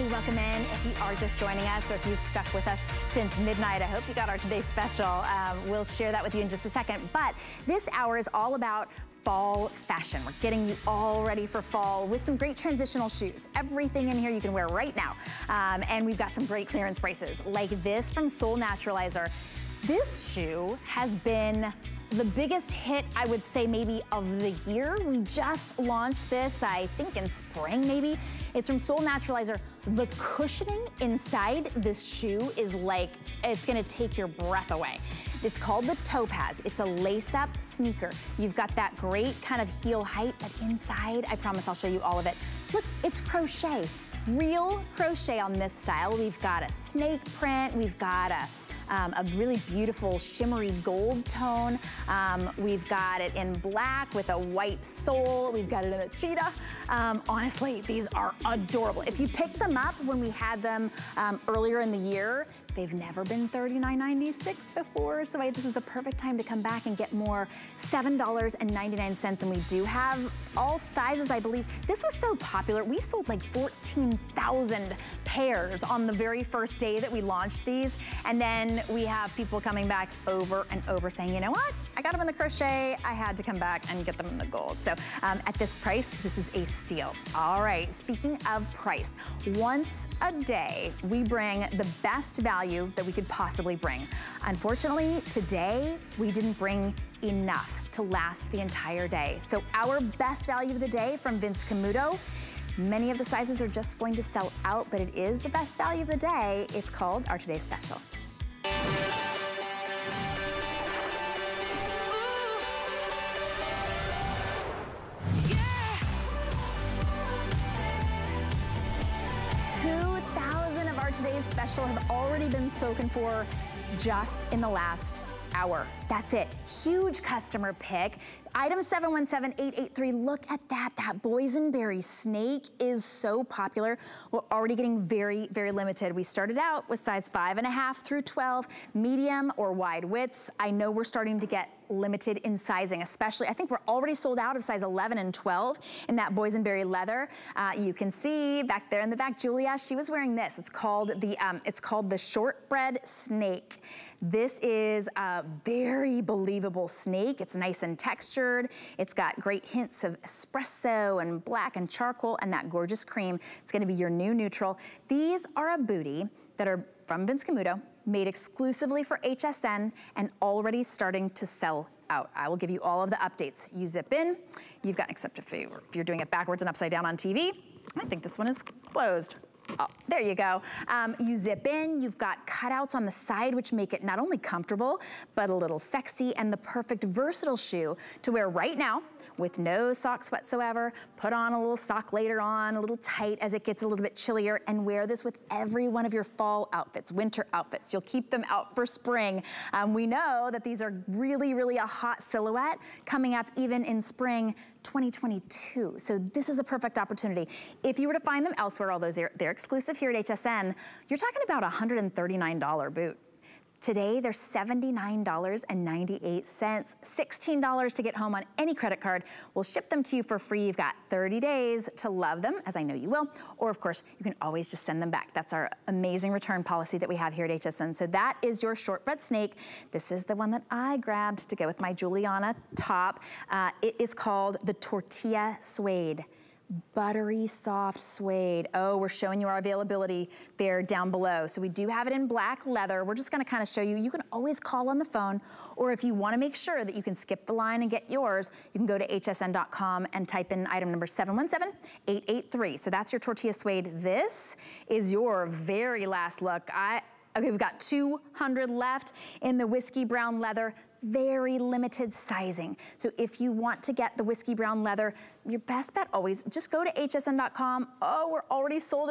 highly recommend if you are just joining us or if you've stuck with us since midnight. I hope you got our today's special. We'll share that with you in just a second. But this hour is all about fall fashion. We're getting you all ready for fall with some great transitional shoes. Everything in here you can wear right now. And we've got some great clearance prices like this from Sole Naturalizer. This shoe has been the biggest hit, I would say, maybe of the year. We just launched this, I think in spring maybe. It's from Sole Naturalizer. The cushioning inside this shoe is like, it's gonna take your breath away. It's called the Topaz. It's a lace-up sneaker. You've got that great kind of heel height, but inside, I promise I'll show you all of it. Look, it's crochet, real crochet on this style. We've got a snake print, we've got a really beautiful shimmery gold tone. We've got it in black with a white sole. We've got it in a cheetah. Honestly, these are adorable. If you picked them up when we had them earlier in the year, they've never been $39.96 before, so this is the perfect time to come back and get more. $7.99, and we do have all sizes, I believe. This was so popular. We sold like 14,000 pairs on the very first day that we launched these, and then we have people coming back over and over saying, you know what? I got them in the crochet. I had to come back and get them in the gold. So at this price, this is a steal. All right, speaking of price, once a day, we bring the best value that we could possibly bring. Unfortunately, today we didn't bring enough to last the entire day. So our best value of the day from Vince Camuto, many of the sizes are just going to sell out, but it is the best value of the day. It's called our Today's Special. Today's special have already been spoken for just in the last hour. That's it. Huge customer pick. Item 717883, look at that. That boysenberry snake is so popular. We're already getting very, very limited. We started out with size 5.5 through 12, medium or wide widths. I know we're starting to get limited in sizing, especially, I think we're already sold out of size 11 and 12 in that boysenberry leather. You can see back there in the back, Julia, she was wearing this. It's called the Shortbread Snake. This is a very believable snake. It's nice and textured. It's got great hints of espresso and black and charcoal and that gorgeous cream. It's gonna be your new neutral. These are a bootie that are from Vince Camuto, made exclusively for HSN and already starting to sell out. I will give you all of the updates. You zip in, you've got, except if you're doing it backwards and upside down on TV, I think this one is closed. Oh, there you go. You zip in, you've got cutouts on the side, which make it not only comfortable, but a little sexy and the perfect versatile shoe to wear right now with no socks whatsoever. Put on a little sock later on, a little tight as it gets a little bit chillier, and wear this with every one of your fall outfits, winter outfits. You'll keep them out for spring. We know that these are really, really a hot silhouette coming up even in spring 2022. So this is a perfect opportunity. If you were to find them elsewhere, although they're exclusive here at HSN, you're talking about $139 boot. Today, they're $79.98, $16 to get home on any credit card. We'll ship them to you for free. You've got 30 days to love them, as I know you will, or of course, you can always just send them back. That's our amazing return policy that we have here at HSN. So that is your Shortbread Snake. This is the one that I grabbed to go with my Juliana top. It is called the Tortilla Suede. Buttery soft suede. Oh, we're showing you our availability there down below. So we do have it in black leather. We're just gonna kind of show you. You can always call on the phone, or if you wanna make sure that you can skip the line and get yours, you can go to hsn.com and type in item number 717883. So that's your Tortilla Suede. This is your very last look. Okay, we've got 200 left in the whiskey brown leather. Very limited sizing. So if you want to get the whiskey brown leather, your best bet always, just go to hsn.com. Oh, we're already sold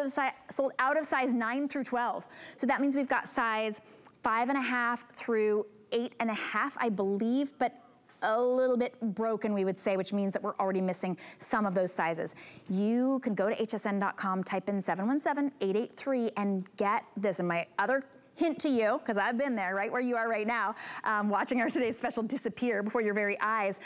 out of size 9 through 12. So that means we've got size 5.5 through 8.5, I believe, but a little bit broken, we would say, which means that we're already missing some of those sizes. You can go to hsn.com, type in 717883 and get this. And my other hint to you, because I've been there, right where you are right now, watching our today's special disappear before your very eyes.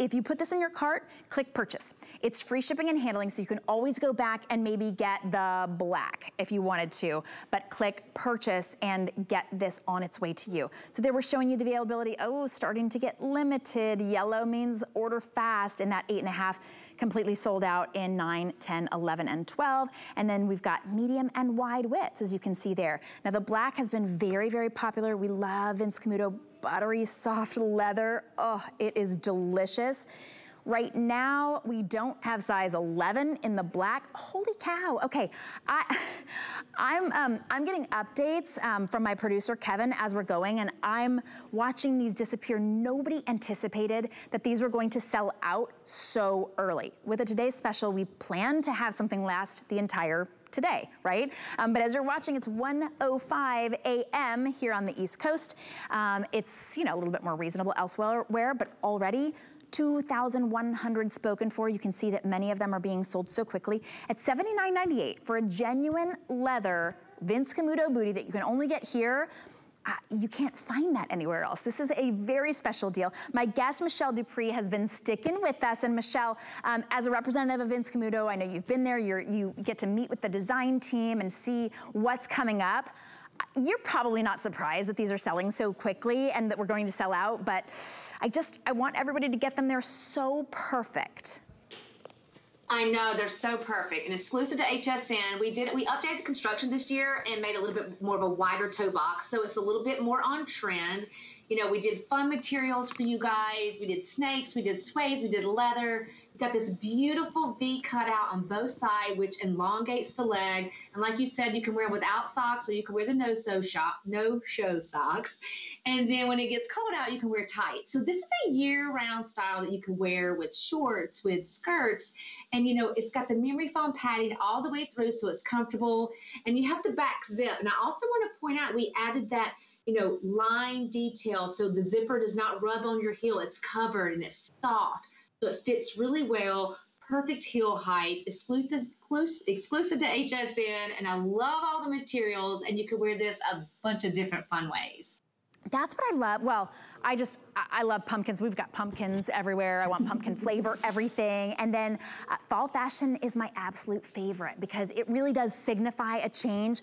If you put this in your cart, click purchase. It's free shipping and handling, so you can always go back and maybe get the black if you wanted to, but click purchase and get this on its way to you. So there we're showing you the availability, oh, starting to get limited. Yellow means order fast, and that 8.5 completely sold out in 9, 10, 11, and 12. And then we've got medium and wide widths, as you can see there. Now the black has been very, very popular. We love Vince Camuto. Buttery soft leather, oh, it is delicious. Right now, we don't have size 11 in the black. Holy cow, okay. I'm getting updates from my producer, Kevin, as we're going, and I'm watching these disappear. Nobody anticipated that these were going to sell out so early. With a today's special, we plan to have something last the entire today, right? But as you're watching, it's 1:05 a.m. here on the East Coast. It's, you know, a little bit more reasonable elsewhere, but already 2,100 spoken for. You can see that many of them are being sold so quickly at $79.98 for a genuine leather Vince Camuto booty that you can only get here. You can't find that anywhere else. This is a very special deal. My guest, Michelle Dupree, has been sticking with us. And Michelle, as a representative of Vince Camuto, I know you've been there. You get to meet with the design team and see what's coming up. You're probably not surprised that these are selling so quickly and that we're going to sell out, but I want everybody to get them. They're so perfect. I know, they're so perfect and exclusive to HSN. We updated construction this year and made a little bit more of a wider toe box, so it's a little bit more on trend. You know, we did fun materials for you guys. We did snakes, we did suede, we did leather. You got this beautiful V cutout on both sides, which elongates the leg. And like you said, you can wear it without socks, or you can wear the no-show socks. And then when it gets cold out, you can wear tights. So this is a year-round style that you can wear with shorts, with skirts. And, you know, it's got the memory foam padding all the way through, so it's comfortable. And you have the back zip. And I also want to point out, we added that, you know, line detail, so the zipper does not rub on your heel. It's covered and it's soft, so it fits really well. Perfect heel height, exclusive to HSN, and I love all the materials, and you can wear this a bunch of different fun ways. That's what I love. Well, I love pumpkins. We've got pumpkins everywhere. I want pumpkin flavor, everything. And then fall fashion is my absolute favorite because it really does signify a change.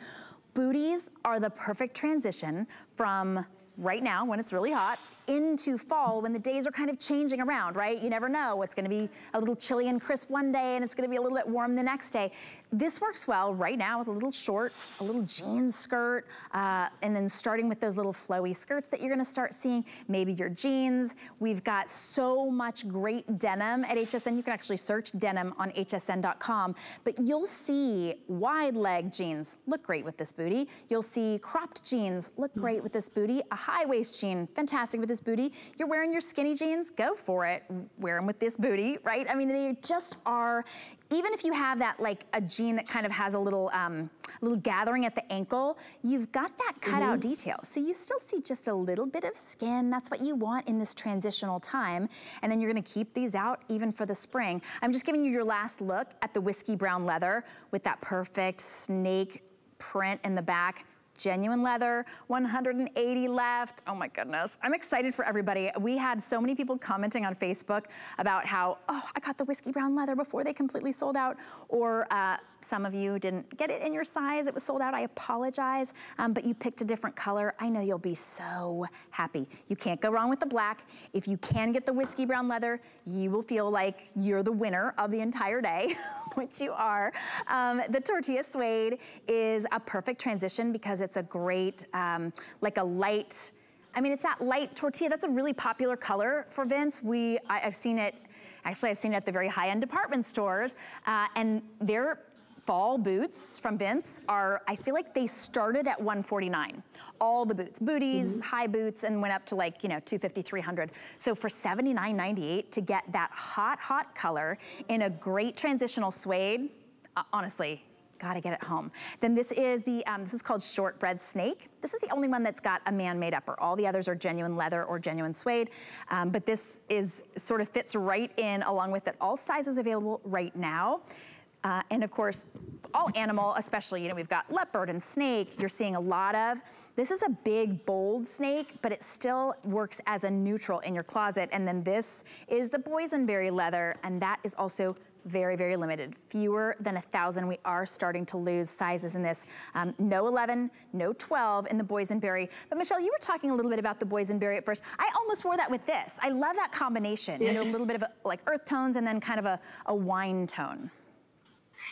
Booties are the perfect transition from right now, when it's really hot, into fall, when the days are kind of changing around, right? You never know. It's going to be a little chilly and crisp one day, and it's going to be a little bit warm the next day. This works well right now with a little short, a little jean skirt, and then starting with those little flowy skirts that you're going to start seeing, maybe your jeans. We've got so much great denim at HSN. You can actually search denim on hsn.com, but you'll see wide leg jeans look great with this booty. You'll see cropped jeans look great with this booty. A high waist jean, fantastic with this booty. You're wearing your skinny jeans, go for it. Wear them with this booty, right? I mean, they just are, even if you have that, like a jean that kind of has a little gathering at the ankle, you've got that cutout detail. So you still see just a little bit of skin. That's what you want in this transitional time. And then you're gonna keep these out even for the spring. I'm just giving you your last look at the whiskey brown leather with that perfect snake print in the back. Genuine leather, 180 left. Oh my goodness, I'm excited for everybody. We had so many people commenting on Facebook about how, oh, I got the whiskey brown leather before they completely sold out, or some of you didn't get it in your size, it was sold out, I apologize, but you picked a different color. I know you'll be so happy. You can't go wrong with the black. If you can get the whiskey brown leather, you will feel like you're the winner of the entire day, which you are. The tortilla suede is a perfect transition because it's a great, like a light, I mean, it's that light tortilla. That's a really popular color for Vince. I've seen it, actually I've seen it at the very high-end department stores, and they're, fall boots from Vince are, I feel like they started at $149. All the boots, booties, high boots, and went up to like, you know, $250, $300. So for $79.98 to get that hot, hot color in a great transitional suede, honestly, gotta get it home. Then this is the, this is called Shortbread Snake. This is the only one that's got a man-made upper. All the others are genuine leather or genuine suede, but this is sort of fits right in along with it. All sizes available right now. And of course, all animal, especially, you know, we've got leopard and snake, you're seeing a lot of. This is a big, bold snake, but it still works as a neutral in your closet. And then this is the boysenberry leather, and that is also very, very limited. Fewer than 1,000. We are starting to lose sizes in this. No 11, no 12 in the boysenberry. But Michelle, you were talking a little bit about the boysenberry at first. I almost wore that with this. I love that combination. Yeah. You know, a little bit of a, like earth tones and then kind of a wine tone.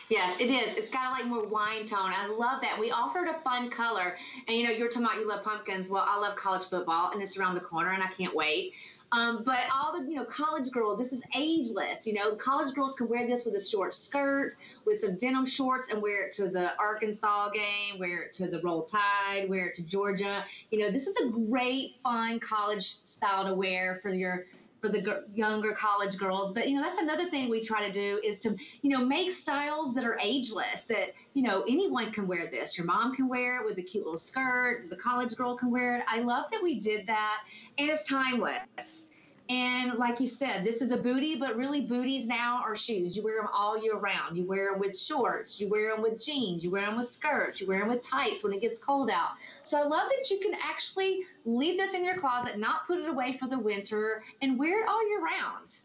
Yes, it is. It's got like more wine tone. I love that. We offered a fun color. And you know, you're talking about you love pumpkins. Well, I love college football and it's around the corner and I can't wait. But all the, you know, college girls, this is ageless, you know, college girls can wear this with a short skirt, with some denim shorts, and wear it to the Arkansas game, wear it to the Roll Tide, wear it to Georgia. You know, this is a great, fun college style to wear for your, for the younger college girls. But, you know, that's another thing we try to do is to, you know, make styles that are ageless, that, you know, anyone can wear this. Your mom can wear it with a cute little skirt. The college girl can wear it. I love that we did that. And it's timeless. And like you said, this is a bootie, but really booties now are shoes. You wear them all year round. You wear them with shorts. You wear them with jeans. You wear them with skirts. You wear them with tights when it gets cold out. So I love that you can actually leave this in your closet, not put it away for the winter, and wear it all year round.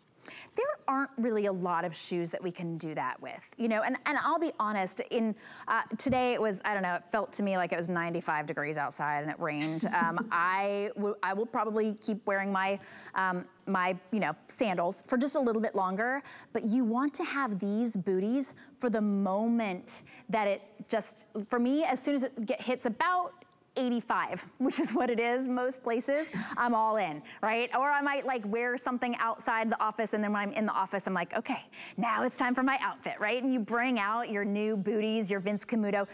There aren't really a lot of shoes that we can do that with, you know, and I'll be honest, in, today it was, I don't know, it felt to me like it was 95 degrees outside and it rained. I will probably keep wearing my, you know, sandals for just a little bit longer, but you want to have these booties for the moment that it just, for me, as soon as it hits about 85, which is what it is most places, I'm all in, right? Or I might like wear something outside the office, and then when I'm in the office, I'm like, okay, now it's time for my outfit, right? And you bring out your new booties, your Vince Camuto.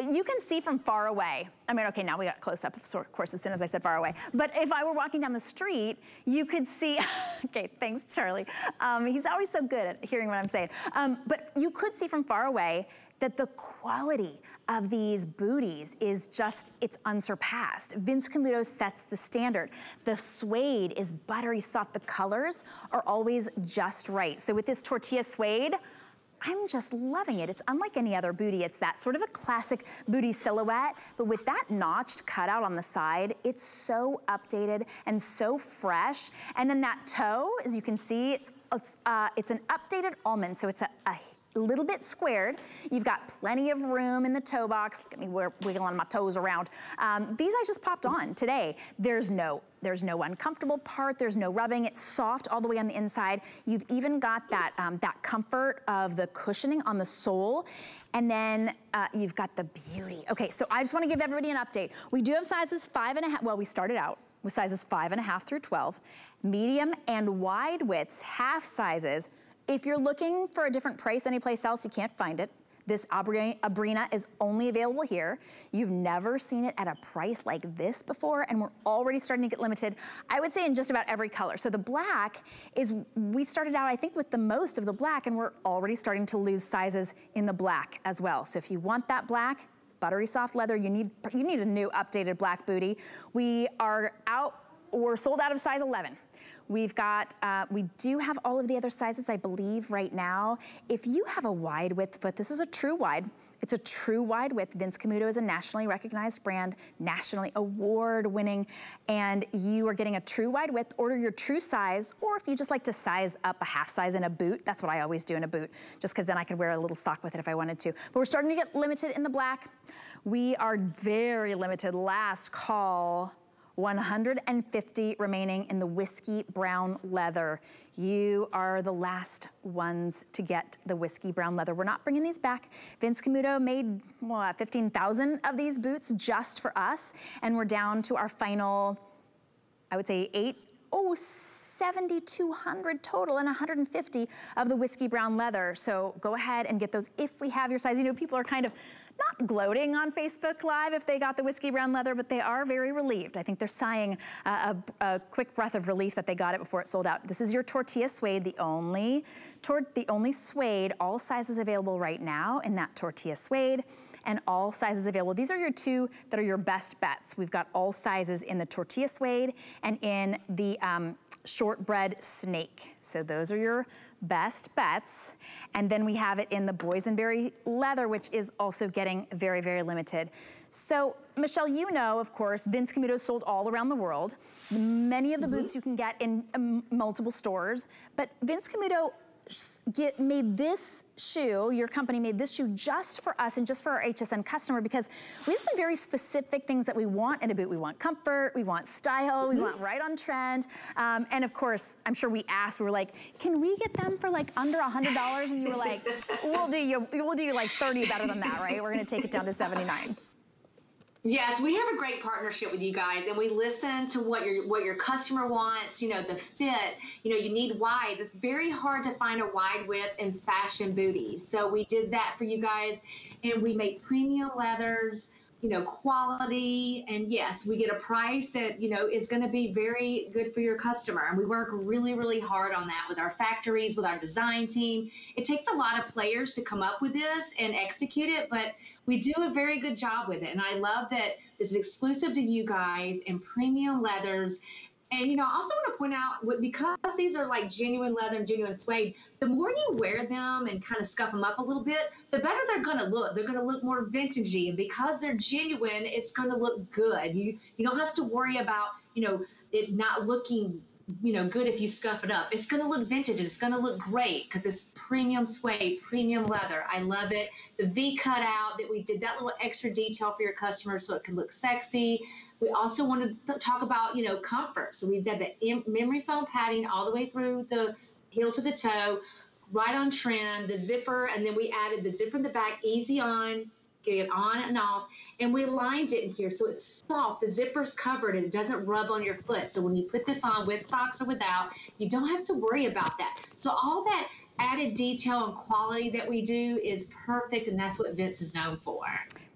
You can see from far away. I mean, okay, now we got close up, of course, as soon as I said far away. But if I were walking down the street, you could see, okay, thanks, Charlie. He's always so good at hearing what I'm saying. But you could see from far away that the quality of these booties is just, it's unsurpassed. Vince Camuto sets the standard. The suede is buttery soft. The colors are always just right. So with this tortilla suede, I'm just loving it. It's unlike any other bootie. It's that sort of a classic bootie silhouette, but with that notched cutout on the side, it's so updated and so fresh. And then that toe, as you can see, it's an updated almond, so it's a little bit squared. You've got plenty of room in the toe box. Look at me wiggling my toes around. These I just popped on today. There's no uncomfortable part. There's no rubbing. It's soft all the way on the inside. You've even got that, that comfort of the cushioning on the sole. And then you've got the beauty. Okay, so I just want to give everybody an update. We do have sizes 5.5. Well, we started out with sizes 5.5 through 12. Medium and wide widths, half sizes. If you're looking for a different price anyplace else, you can't find it. This Abrina is only available here. You've never seen it at a price like this before, and we're already starting to get limited, I would say, in just about every color. So the black is, we started out, I think, with the most of the black, and we're already starting to lose sizes in the black as well. So if you want that black, buttery soft leather, you need a new updated black bootie. We are out, we're sold out of size 11. We've got, we do have all of the other sizes, I believe, right now. If you have a wide width foot, this is a true wide. It's a true wide width. Vince Camuto is a nationally recognized brand, nationally award winning, and you are getting a true wide width. Order your true size, or if you just like to size up a half size in a boot, that's what I always do in a boot, just because then I could wear a little sock with it if I wanted to. But we're starting to get limited in the black. We are very limited, last call. 150 remaining in the whiskey brown leather. You are the last ones to get the whiskey brown leather. We're not bringing these back. Vince Camuto made 15,000 of these boots just for us. And we're down to our final, I would say 7,200 total, and 150 of the whiskey brown leather. So go ahead and get those if we have your size. You know, people are kind of not gloating on Facebook Live if they got the whiskey brown leather, but they are very relieved. I think they're sighing a quick breath of relief that they got it before it sold out. This is your tortilla suede, the only suede, all sizes available right now in that tortilla suede, and all sizes available. These are your two that are your best bets. We've got all sizes in the tortilla suede and in the shortbread snake. So those are your best bets. And then we have it in the boysenberry leather, which is also getting very, very limited. So Michelle, you know, of course, Vince Camuto is sold all around the world. Many of the boots you can get in multiple stores, but Vince Camuto made this shoe, your company made this shoe just for us and just for our HSN customer, because we have some very specific things that we want in a boot. We want comfort, we want style, we want right on trend. And of course, I'm sure we asked, we were like, can we get them for like under $100? And you were like, we'll do you like 30 better than that, right? We're gonna take it down to 79. Yes, we have a great partnership with you guys, and we listen to what your customer wants, you know, the fit, you know, you need wides. It's very hard to find a wide width in fashion booties. So we did that for you guys, and we make premium leathers, you know, quality, and yes, we get a price that, you know, is going to be very good for your customer. And we work really, really hard on that with our factories, with our design team. It takes a lot of players to come up with this and execute it, but we do a very good job with it. And I love that this is exclusive to you guys in premium leathers. And, you know, I also want to point out, because these are like genuine leather and genuine suede, the more you wear them and kind of scuff them up a little bit, the better they're going to look. They're going to look more vintagey. And because they're genuine, it's going to look good. You don't have to worry about, you know, it not looking, you know, good if you scuff it up. It's going to look vintage. It's going to look great because it's premium suede, premium leather. I love it. The V cutout that we did, that little extra detail for your customers so it can look sexy. We also wanted to talk about, you know, comfort. So we did the memory foam padding all the way through the heel to the toe, right on trend, the zipper, and then we added the zipper in the back, easy on, get it on and off, and we lined it in here so it's soft. The zipper's covered and it doesn't rub on your foot. So when you put this on with socks or without, you don't have to worry about that. So all that added detail and quality that we do is perfect, and that's what Vince is known for.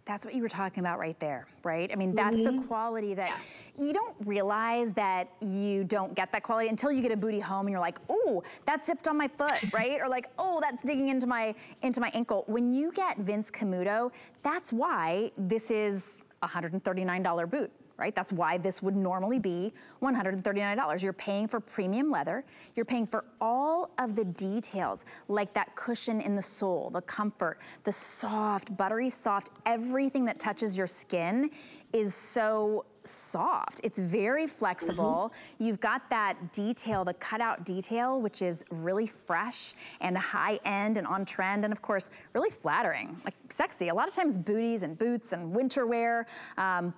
That's what you were talking about right there, right? I mean, that's the quality that you don't realize that you don't get that quality until you get a bootie home and you're like, oh, that's zipped on my foot, right? Or like, oh, that's digging into my ankle. When you get Vince Camuto, that's why this is a $139 boot, right? That's why this would normally be $139. You're paying for premium leather. You're paying for all of the details, like that cushion in the sole, the comfort, the soft, buttery soft, everything that touches your skin is so soft. It's very flexible. You've got that detail, the cutout detail, which is really fresh and high end and on trend, and of course really flattering, like sexy. A lot of times booties and boots and winter wear,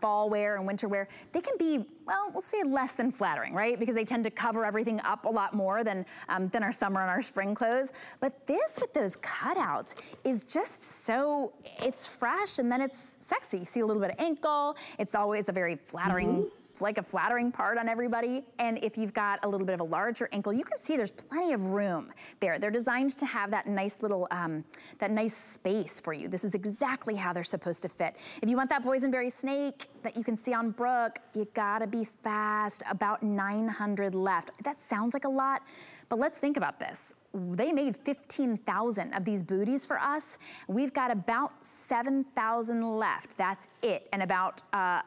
fall wear and winter wear, they can be, well, we'll say less than flattering, right? Because they tend to cover everything up a lot more than our summer and our spring clothes. But this with those cutouts is just so, it's fresh and then it's sexy. You see a little bit of ankle. It's always a very flattering, like a flattering part on everybody. And if you've got a little bit of a larger ankle, you can see there's plenty of room there. They're designed to have that nice little, that nice space for you. This is exactly how they're supposed to fit. If you want that boysenberry snake that you can see on Brooke, you gotta be fast, about 900 left. That sounds like a lot, but let's think about this. They made 15,000 of these booties for us. We've got about 7,000 left, that's it. And about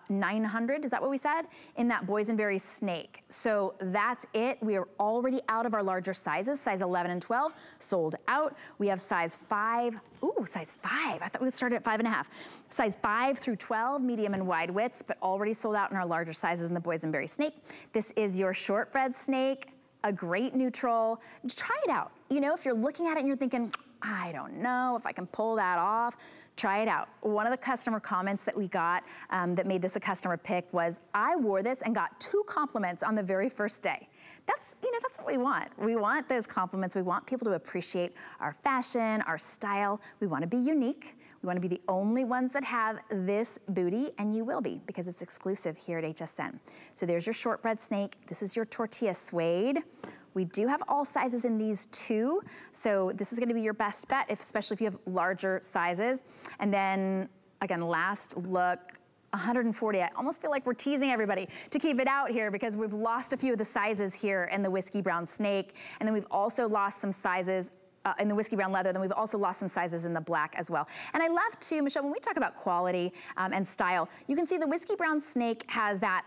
900, is that what we said? In that boysenberry snake. So that's it, we are already out of our larger sizes, size 11 and 12, sold out. We have size 5, ooh, size 5, I thought we started at 5.5. Size 5 through 12, medium and wide widths, but already sold out in our larger sizes in the boysenberry snake. This is your shortbread snake, a great neutral. Try it out. You know, if you're looking at it and you're thinking, I don't know if I can pull that off, try it out. One of the customer comments that we got that made this a customer pick was, I wore this and got 2 compliments on the very first day. That's, you know, that's what we want. We want those compliments. We want people to appreciate our fashion, our style. We want to be unique. We want to be the only ones that have this bootie, and you will be, because it's exclusive here at HSN. So there's your shortbread snake. This is your tortilla suede. We do have all sizes in these too, so this is gonna be your best bet, especially if you have larger sizes. And then, again, last look, 140. I almost feel like we're teasing everybody to keep it out here because we've lost a few of the sizes here in the whiskey brown snake, and then we've also lost some sizes in the whiskey brown leather, then we've also lost some sizes in the black as well. And I love too, Michelle, when we talk about quality and style, you can see the whiskey brown snake has that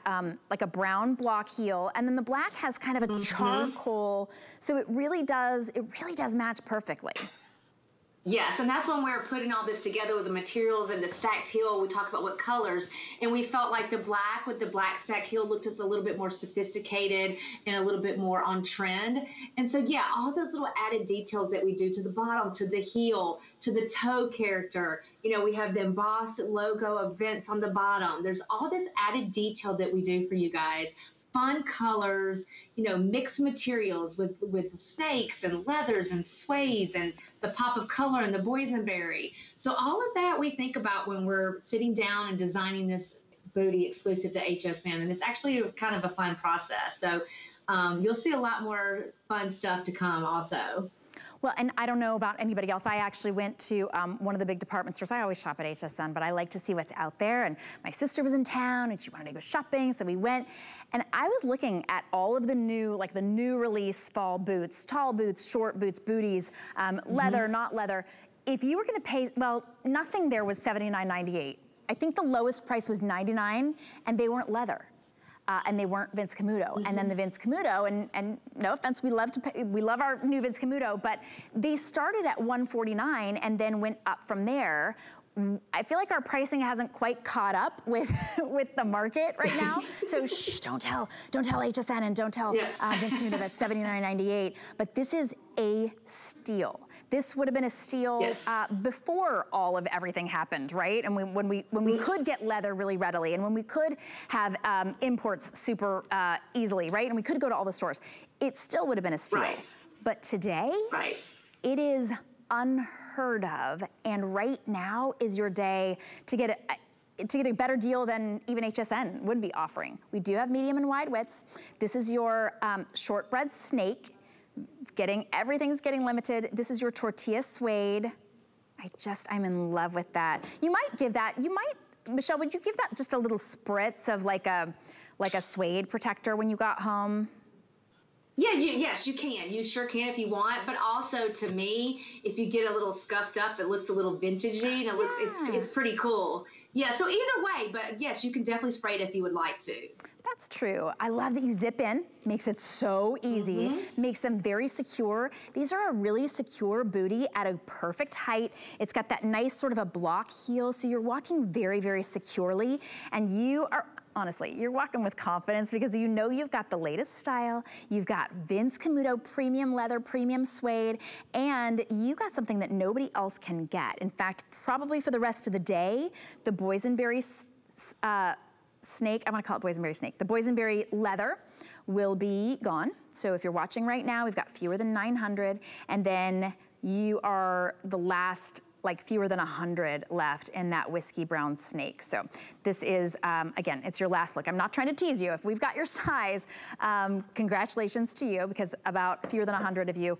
like a brown block heel, and then the black has kind of a charcoal, so it really does match perfectly. Yes, and that's when we were putting all this together with the materials and the stacked heel. We talked about what colors, and we felt like the black with the black stacked heel looked just a little bit more sophisticated and a little bit more on trend. And so, yeah, all those little added details that we do to the bottom, to the heel, to the toe character. You know, we have the embossed logo of Vince on the bottom. There's all this added detail that we do for you guys. Fun colors, you know, mixed materials with snakes and leathers and suedes and the pop of color and the boysenberry. So all of that we think about when we're sitting down and designing this booty exclusive to HSN. And it's actually kind of a fun process. So you'll see a lot more fun stuff to come also. Well, and I don't know about anybody else. I actually went to one of the big department stores. I always shop at HSN, but I like to see what's out there. And my sister was in town and she wanted to go shopping, so we went. And I was looking at all of the new, like the new release fall boots, tall boots, short boots, booties, leather, not leather. If you were gonna pay, well, nothing there was $79.98. I think the lowest price was $99, and they weren't leather. And they weren't Vince Camuto. And then the Vince Camuto, and no offense, we love to pay, we love our new Vince Camuto, but they started at $149 and then went up from there. I feel like our pricing hasn't quite caught up with the market right now. So shh, don't tell HSN and don't tell Vince Camuto that's $79.98. But this is a steal. This would have been a steal before all of everything happened, right? And when we could get leather really readily, and when we could have imports super easily, right? And we could go to all the stores. It still would have been a steal. Right. But today, it is unheard of, and right now is your day to get it. To get a better deal than even HSN would be offering. We do have medium and wide widths. This is your shortbread snake. Everything's getting limited. This is your tortilla suede. I'm in love with that. You might give that. You might, Michelle, would you give that just a little spritz of like a suede protector when you got home? Yeah, yes, you can. You sure can if you want. But also, to me, if you get a little scuffed up, it looks a little vintagey, and it looks it's pretty cool. Yeah. So either way, but yes, you can definitely spray it if you would like to. That's true. I love that you zip in. Makes it so easy. Makes them very secure. These are a really secure booty at a perfect height. It's got that nice sort of a block heel, so you're walking very, very securely, and you are. Honestly, you're walking with confidence because you know you've got the latest style, you've got Vince Camuto premium leather, premium suede, and you got something that nobody else can get. In fact, probably for the rest of the day, the boysenberry snake, I want to call it boysenberry snake, the boysenberry leather will be gone. So if you're watching right now, we've got fewer than 900, and then you are the last like fewer than 100 left in that whiskey brown snake. So this is, again, it's your last look. I'm not trying to tease you. If we've got your size, congratulations to you, because about fewer than 100 of you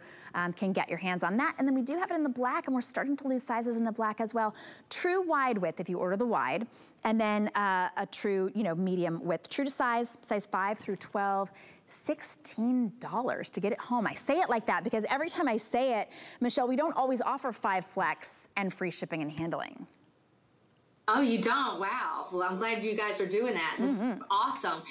can get your hands on that. And then we do have it in the black, and we're starting to lose sizes in the black as well. True wide width, if you order the wide, and then a true, you know, medium width, true to size 5 through 12, $16 to get it home. I say it like that because every time I say it, Michelle, we don't always offer 5 flex and free shipping and handling. Oh, you don't? Wow. Well, I'm glad you guys are doing that. That's awesome.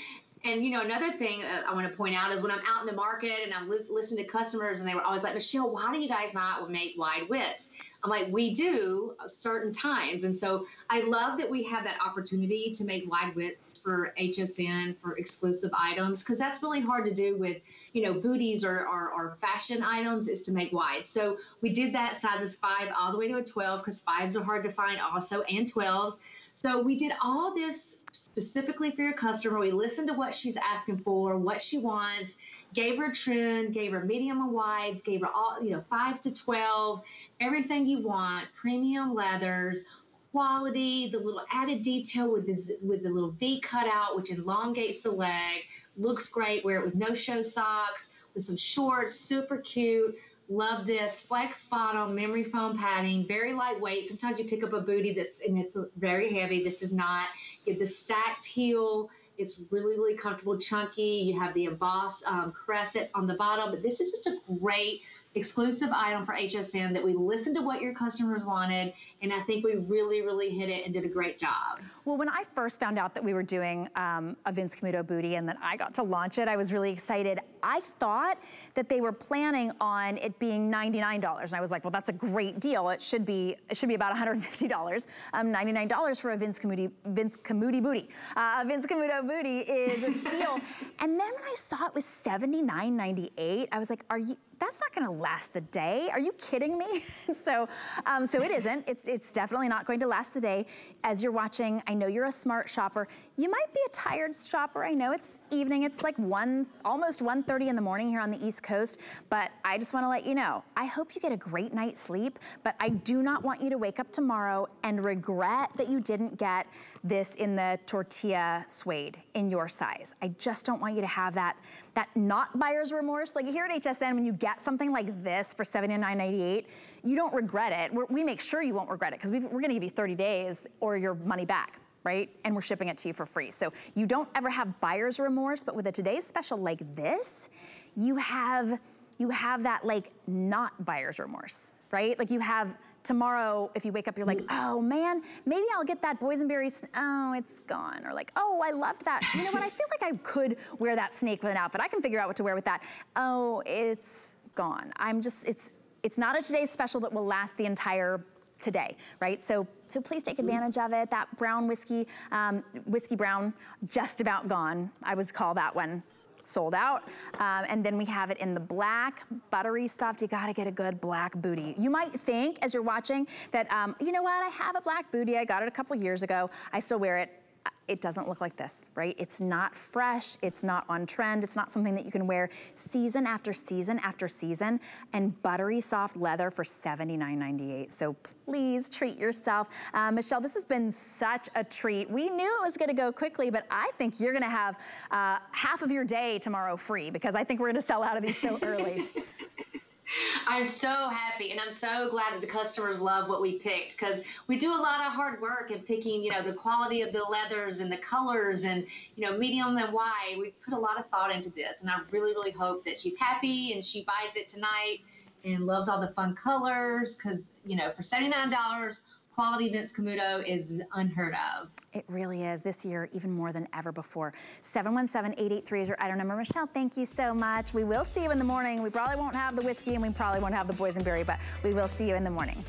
And, you know, another thing I want to point out is when I'm out in the market and I'm listening to customers, and they were always like, Michelle, why do you guys not make wide widths? I'm like, we do certain times. And so I love that we have that opportunity to make wide widths for HSN, for exclusive items, because that's really hard to do with, you know, booties or fashion items, is to make wide. So we did that sizes 5 all the way to a 12, because 5s are hard to find also, and 12s. So we did all this specifically for your customer. We listened to what she's asking for, what she wants, gave her trend, gave her medium and wides, gave her all, you know, 5 to 12, everything you want, premium leathers, quality, the little added detail with the little V cutout, which elongates the leg, looks great. Wear it with no-show socks, with some shorts, super cute. Love this flex bottom, memory foam padding, very lightweight. Sometimes you pick up a booty and it's very heavy. This is not. You have the stacked heel. It's really, really comfortable, chunky. You have the embossed crescent on the bottom, but this is just a great exclusive item for HSN that we listened to what your customers wanted, and I think we really, really hit it and did a great job. Well, when I first found out that we were doing a Vince Camuto booty and then I got to launch it, I was really excited. I thought that they were planning on it being $99, and I was like, well, that's a great deal. It should be about $150. $99 for a Vince Camuto booty. A Vince Camuto booty is a steal. And then when I saw it was $79.98, I was like, are you? That's not gonna last the day. Are you kidding me? So it isn't. It's definitely not going to last the day. As you're watching, I know you're a smart shopper. You might be a tired shopper. I know it's evening. It's like almost 1:30 in the morning here on the East Coast, but I just wanna let you know, I hope you get a great night's sleep, but I do not want you to wake up tomorrow and regret that you didn't get this in the tortilla suede in your size. I just don't want you to have that not buyer's remorse. Like here at HSN, when you get something like this for $79.98, you don't regret it. We make sure you won't regret it because we're gonna give you 30 days or your money back, right? And we're shipping it to you for free. So you don't ever have buyer's remorse, but with a today's special like this, you have that like not buyer's remorse, right? Like you have tomorrow, if you wake up, you're like, oh man, maybe I'll get that boysenberry, oh, it's gone. Or like, oh, I loved that. You know what, I feel like I could wear that snake with an outfit. I can figure out what to wear with that. Oh, it's gone. It's not a today's special that will last the entire today, right? So please take advantage of it. That brown whiskey, whiskey brown, just about gone. I would call that one sold out. And then we have it in the black, buttery soft. You gotta get a good black booty. You might think as you're watching that, you know what, I have a black booty. I got it a couple years ago. I still wear it. It doesn't look like this, right? It's not fresh, it's not on trend, it's not something that you can wear season after season after season, and buttery soft leather for $79.98. So please treat yourself. Michelle, this has been such a treat. We knew it was gonna go quickly, but I think you're gonna have half of your day tomorrow free because I think we're gonna sell out of these so early. I'm so happy, and I'm so glad that the customers love what we picked because we do a lot of hard work in picking, you know, the quality of the leathers and the colors and, you know, medium and wide. We put a lot of thought into this, and I really, really hope that she's happy and she buys it tonight and loves all the fun colors because, you know, for $79, quality Vince Camuto is unheard of. It really is this year, even more than ever before. 717-883 is your item number. Michelle, thank you so much. We will see you in the morning. We probably won't have the whiskey and we probably won't have the boysenberry, but we will see you in the morning.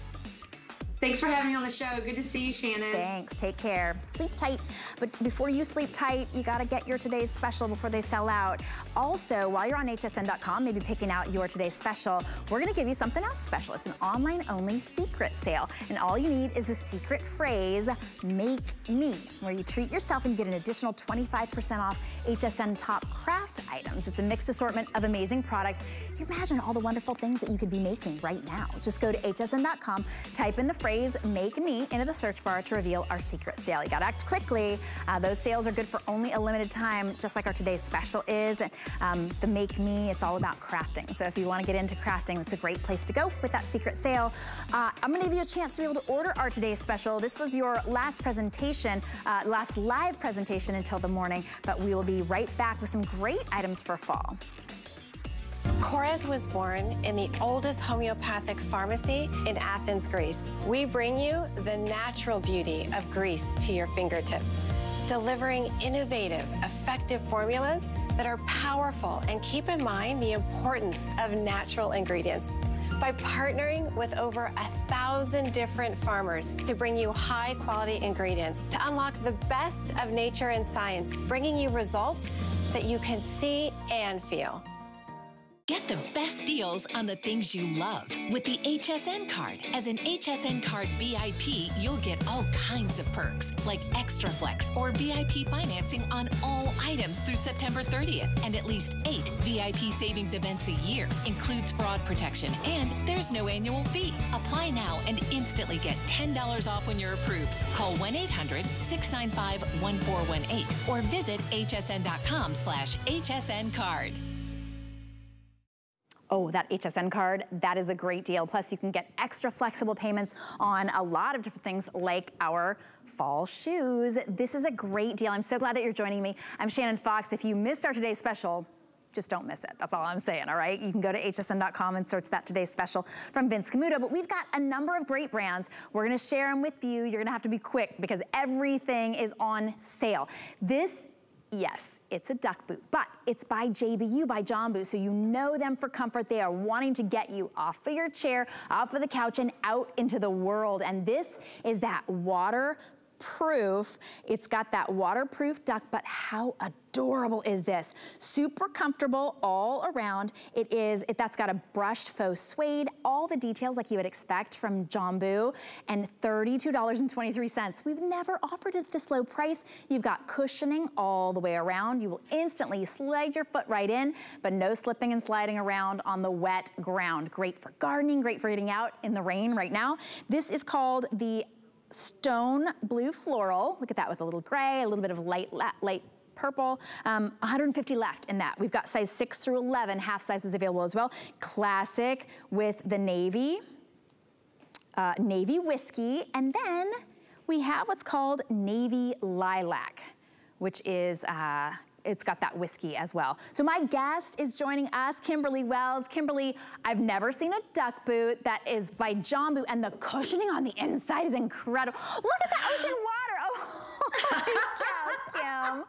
Thanks for having me on the show. Good to see you, Shannon. Thanks, take care. Sleep tight, but before you sleep tight, you gotta get your today's special before they sell out. Also, while you're on hsn.com, maybe picking out your today's special, we're gonna give you something else special. It's an online-only secret sale, and all you need is the secret phrase, make me, where you treat yourself and you get an additional 25% off HSN top craft items. It's a mixed assortment of amazing products. Can you imagine all the wonderful things that you could be making right now? Just go to hsn.com, type in the phrase, make me into the search bar to reveal our secret sale. You gotta act quickly. Those sales are good for only a limited time, just like our today's special is. The make me, it's all about crafting. So if you wanna get into crafting, it's a great place to go with that secret sale. I'm gonna give you a chance to be able to order our today's special. This was your last presentation, last live presentation until the morning, but we will be right back with some great items for fall. Kores was born in the oldest homeopathic pharmacy in Athens, Greece. We bring you the natural beauty of Greece to your fingertips, delivering innovative, effective formulas that are powerful and keep in mind the importance of natural ingredients. By partnering with over 1,000 different farmers to bring you high quality ingredients to unlock the best of nature and science, bringing you results that you can see and feel. Get the best deals on the things you love with the HSN card. As an HSN card VIP, you'll get all kinds of perks like extra flex or VIP financing on all items through September 30th and at least 8 VIP savings events a year. Includes fraud protection and there's no annual fee. Apply now and instantly get $10 off when you're approved. Call 1-800-695-1418 or visit hsn.com/hsncard. Oh, that HSN card, that is a great deal. Plus you can get extra flexible payments on a lot of different things like our fall shoes. This is a great deal. I'm so glad that you're joining me. I'm Shannon Fox. If you missed our today's special, just don't miss it. That's all I'm saying, all right? You can go to hsn.com and search that today's special from Vince Camuto, but we've got a number of great brands. We're gonna share them with you. You're gonna have to be quick because everything is on sale. This, yes, it's a duck boot, but it's by JBU, by Jambu, so you know them for comfort. They are wanting to get you off of your chair, off of the couch, and out into the world. And this is that waterproof. It's got that waterproof duck, but how adorable is this? Super comfortable all around. It is, that's got a brushed faux suede, all the details like you would expect from Jambu, and $32.23. We've never offered it this low price. You've got cushioning all the way around. You will instantly slide your foot right in, but no slipping and sliding around on the wet ground. Great for gardening, great for getting out in the rain right now. This is called the Stone Blue Floral. Look at that, with a little gray, a little bit of light purple. 150 left in that. We've got size 6 through 11, half sizes available as well. Classic with the navy, navy whiskey, and then we have what's called navy lilac, which is, it's got that whiskey as well. So my guest is joining us, Kimberly Wells. Kimberly, I've never seen a duck boot that is by Jambu, and the cushioning on the inside is incredible. Look at that, oh, it's in water. Oh, holy cow, Kim.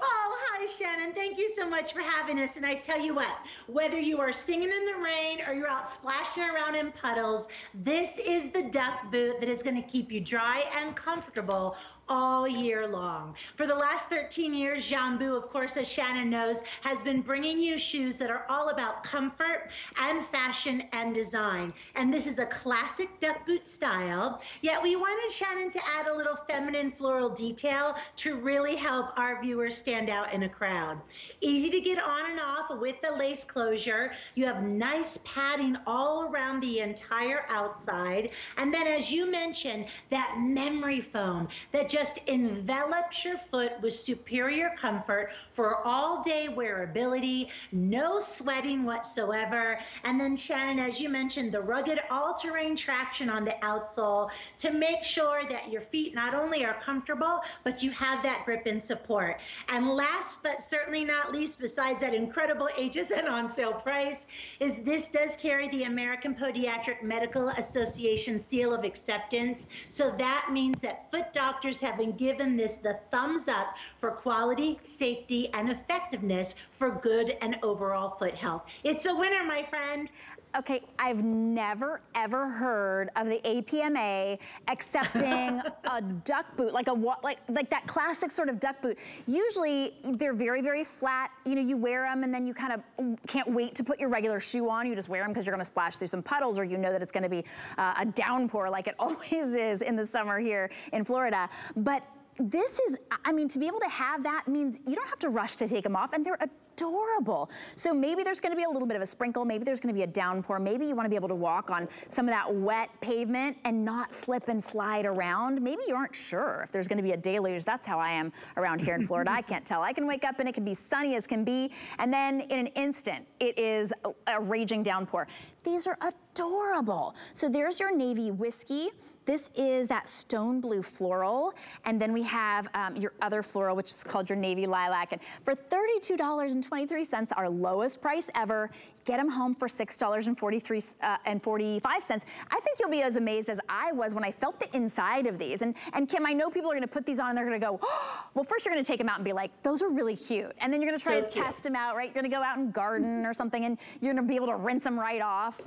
Oh, hi, Shannon. Thank you so much for having us. And I tell you what, whether you are singing in the rain or you're out splashing around in puddles, this is the duck boot that is gonna keep you dry and comfortable all year long. For the last 13 years, Jambu, of course, as Shannon knows, has been bringing you shoes that are all about comfort and fashion and design. And this is a classic duck boot style, yet we wanted Shannon to add a little feminine floral detail to really help our viewers stand out in a crowd. Easy to get on and off with the lace closure. You have nice padding all around the entire outside. And then, as you mentioned, that memory foam that just envelops your foot with superior comfort for all-day wearability, no sweating whatsoever. And then, Shannon, as you mentioned, the rugged all-terrain traction on the outsole to make sure that your feet not only are comfortable, but you have that grip and support. And last but certainly not least, besides that incredible HSN on sale price, is this does carry the American Podiatric Medical Association seal of acceptance. So that means that foot doctors have been given this the thumbs up for quality, safety, and effectiveness for good and overall foot health. It's a winner, my friend. Okay, I've never, ever heard of the APMA accepting a duck boot, like that classic sort of duck boot. Usually, they're very, very flat. You know, you wear them and then you kind of can't wait to put your regular shoe on. You just wear them because you're gonna splash through some puddles, or you know that it's gonna be a downpour like it always is in the summer here in Florida. But this is, I mean, to be able to have that means you don't have to rush to take them off, and they're adorable. So maybe there's gonna be a little bit of a sprinkle, maybe there's gonna be a downpour, maybe you wanna be able to walk on some of that wet pavement and not slip and slide around. Maybe you aren't sure if there's gonna be a deluge. That's how I am around here in Florida. I can't tell. I can wake up and it can be sunny as can be, and then in an instant, it is a raging downpour. These are adorable. So there's your navy whiskey. This is that stone blue floral. And then we have your other floral, which is called your navy lilac. And for $32.23, our lowest price ever, get them home for $6.45. I think you'll be as amazed as I was when I felt the inside of these. And Kim, I know people are gonna put these on and they're gonna go, oh, well, first you're gonna take them out and be like, those are really cute. And then you're gonna try to test them out, right? You're gonna go out and garden or something, and you're gonna be able to rinse them right off.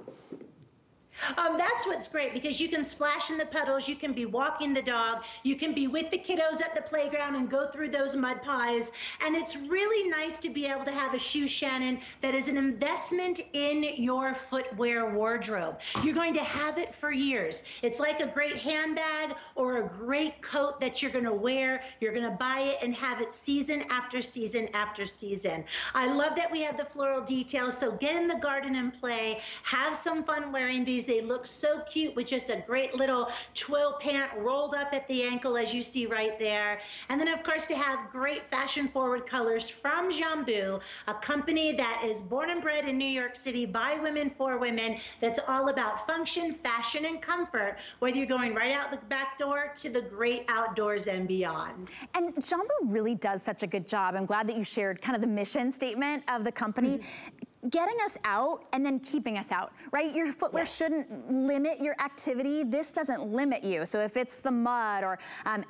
That's what's great, because you can splash in the puddles, you can be walking the dog, you can be with the kiddos at the playground and go through those mud pies. And it's really nice to be able to have a shoe, Shannon, that is an investment in your footwear wardrobe. You're going to have it for years. It's like a great handbag or a great coat that you're going to wear. You're going to buy it and have it season after season after season. I love that we have the floral details, so get in the garden and play. Have some fun wearing these. They look so cute with just a great little twill pant rolled up at the ankle, as you see right there. And then, of course, they have great fashion-forward colors from Jambu, a company that is born and bred in New York City by women for women, that's all about function, fashion, and comfort, whether you're going right out the back door to the great outdoors and beyond. And Jambu really does such a good job. I'm glad that you shared kind of the mission statement of the company. Mm-hmm. Getting us out and then keeping us out, right? Your footwear shouldn't limit your activity. This doesn't limit you. So if it's the mud or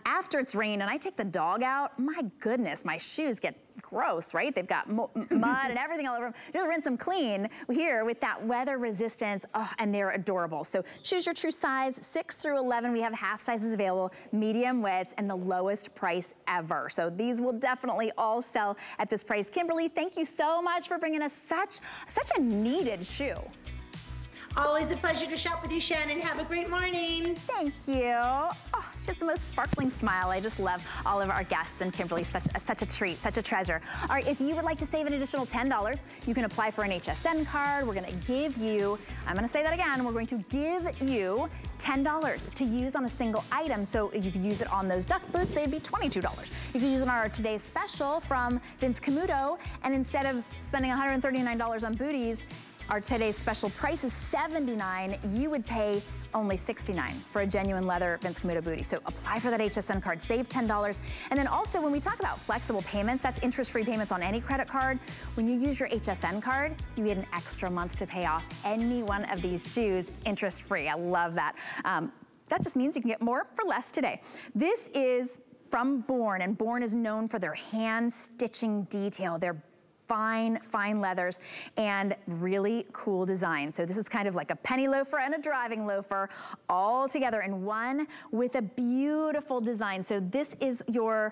after it's rained and I take the dog out, my goodness, my shoes get gross, right? They've got mud and everything all over them. Just rinse them clean here with that weather resistance, and they're adorable. So choose your true size, 6 through 11. We have half sizes available, medium widths, and the lowest price ever. So these will definitely all sell at this price. Kimberly, thank you so much for bringing us such a needed shoe. Always a pleasure to shop with you, Shannon. Have a great morning. Thank you. Oh, she's just the most sparkling smile. I just love all of our guests, and Kimberly's such a treat, such a treasure. All right, if you would like to save an additional $10, you can apply for an HSN card. We're gonna give you, I'm gonna say that again, we're going to give you $10 to use on a single item. So you could use it on those duck boots, they'd be $22. You could use it on our today's special from Vince Camuto, and instead of spending $139 on booties, our today's special price is $79. You would pay only $69 for a genuine leather Vince Camuto booty. So apply for that HSN card, save $10. And then also when we talk about flexible payments, that's interest-free payments on any credit card. When you use your HSN card, you get an extra month to pay off any one of these shoes interest-free. I love that. That just means you can get more for less today. This is from Bourne, and Bourne is known for their hand-stitching detail. Their fine leathers and really cool design. So this is kind of like a penny loafer and a driving loafer all together in one with a beautiful design. So this is your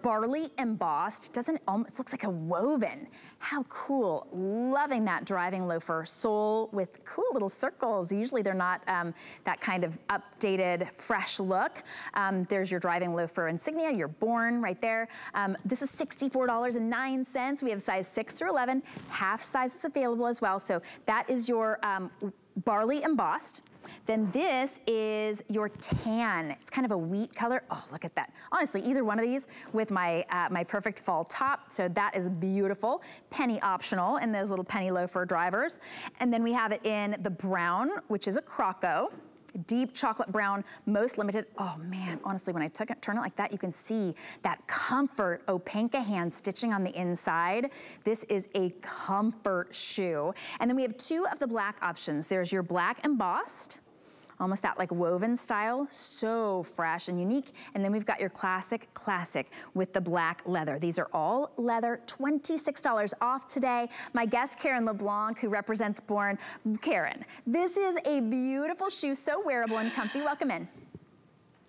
barley embossed. Doesn't it almost looks like a woven? How cool. Loving that driving loafer sole with cool little circles. Usually they're not that kind of updated, fresh look. There's your driving loafer insignia, your Bourne right there. This is $64.09. We have size 6 through 11. Half sizes available as well. So that is your barley embossed. Then this is your tan. It's kind of a wheat color. Oh, look at that. Honestly, either one of these with my my perfect fall top. So that is beautiful. Penny optional in those little penny loafer drivers. And then we have it in the brown, which is a croco. Deep chocolate brown, most limited. Oh man, honestly, when I turn it like that, you can see that comfort Opanka hand stitching on the inside. This is a comfort shoe. And then we have two of the black options. There's your black embossed, almost that like woven style, so fresh and unique. And then we've got your classic with the black leather. These are all leather, $26 off today. My guest, Karen LeBlanc, who represents Bourne. Karen, this is a beautiful shoe, so wearable and comfy. Welcome in.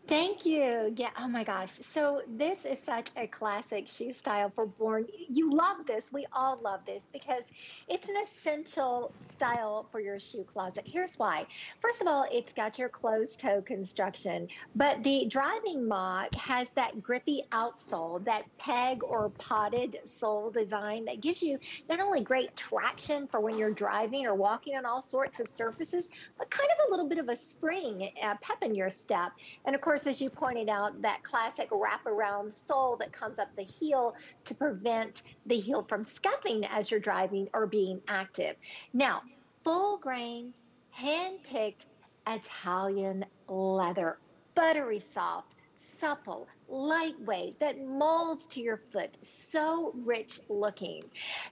Thank you. Yeah, oh my gosh. So this is such a classic shoe style for Bourne. You love this. We all love this because it's an essential style for your shoe closet. Here's why. First of all, it's got your closed toe construction, but the driving mock has that grippy outsole, that peg or potted sole design that gives you not only great traction for when you're driving or walking on all sorts of surfaces, but kind of a little bit of a spring, a pep in your step. And of course, as you pointed out, that classic wraparound sole that comes up the heel to prevent the heel from scuffing as you're driving or being active. Now, full grain, hand-picked Italian leather, buttery soft, supple, lightweight, that molds to your foot, so rich looking.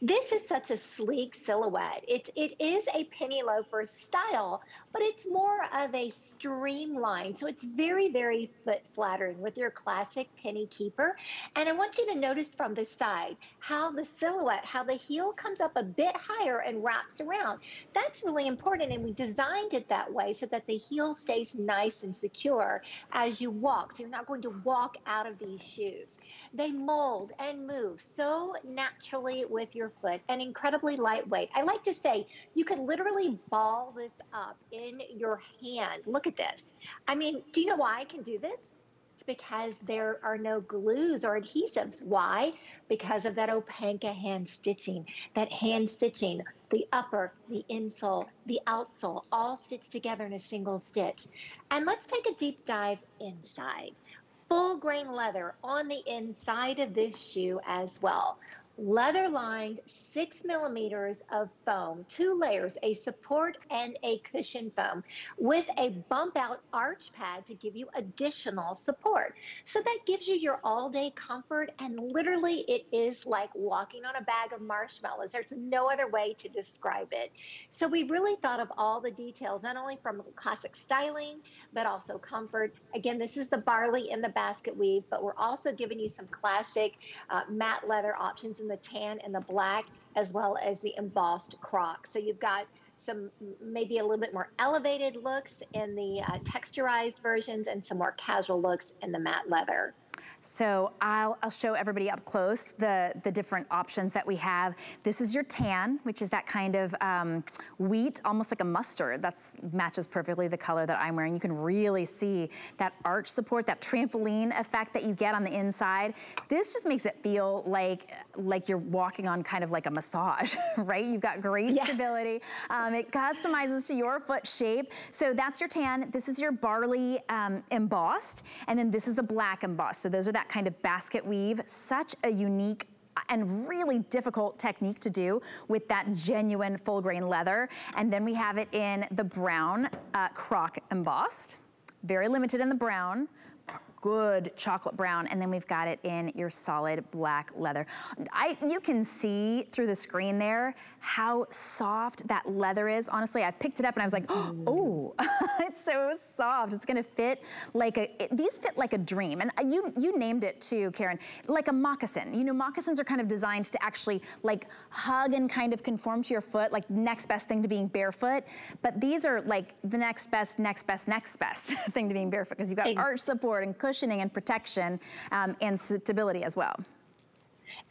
This is such a sleek silhouette. It is a penny loafer style, but it's more of a streamline. So it's very, very foot flattering with your classic penny keeper. And I want you to notice from the side how the silhouette, how the heel comes up a bit higher and wraps around. That's really important, and we designed it that way so that the heel stays nice and secure as you walk. So you're not going to walk out of these shoes. They mold and move so naturally with your foot and incredibly lightweight. I like to say you can literally ball this up in your hand. Look at this. I mean, do you know why I can do this? It's because there are no glues or adhesives. Why? Because of that Opanka hand stitching, that hand stitching the upper, the insole, the outsole, all stitched together in a single stitch. And let's take a deep dive inside. Full grain leather on the inside of this shoe as well. Leather lined 6 millimeters of foam, 2 layers, a support and a cushion foam with a bump out arch pad to give you additional support. So that gives you your all day comfort, and literally it is like walking on a bag of marshmallows. There's no other way to describe it. So we really thought of all the details, not only from classic styling, but also comfort. Again, this is the barley in the basket weave, but we're also giving you some classic matte leather options in the tan and the black, as well as the embossed croc. So you've got some maybe a little bit more elevated looks in the texturized versions and some more casual looks in the matte leather. So I'll show everybody up close the different options that we have. This is your tan, which is that kind of wheat, almost like a mustard. That matches perfectly the color that I'm wearing. You can really see that arch support, that trampoline effect that you get on the inside. This just makes it feel like you're walking on kind of like a massage, right? You've got great stability. It customizes to your foot shape. So that's your tan. This is your barley embossed, and then this is the black embossed. So those are that kind of basket weave, such a unique and really difficult technique to do with that genuine full grain leather. And then we have it in the brown croc embossed, very limited in the brown, good chocolate brown, and then we've got it in your solid black leather. You can see through the screen there how soft that leather is. Honestly, I picked it up and I was like, oh, it's so soft. It's gonna fit like these fit like a dream. And you named it too, Karen, like a moccasin. You know, moccasins are kind of designed to actually like hug and kind of conform to your foot, like next best thing to being barefoot. But these are like the next best thing to being barefoot, because you've got arch support and cushioning and protection and stability as well.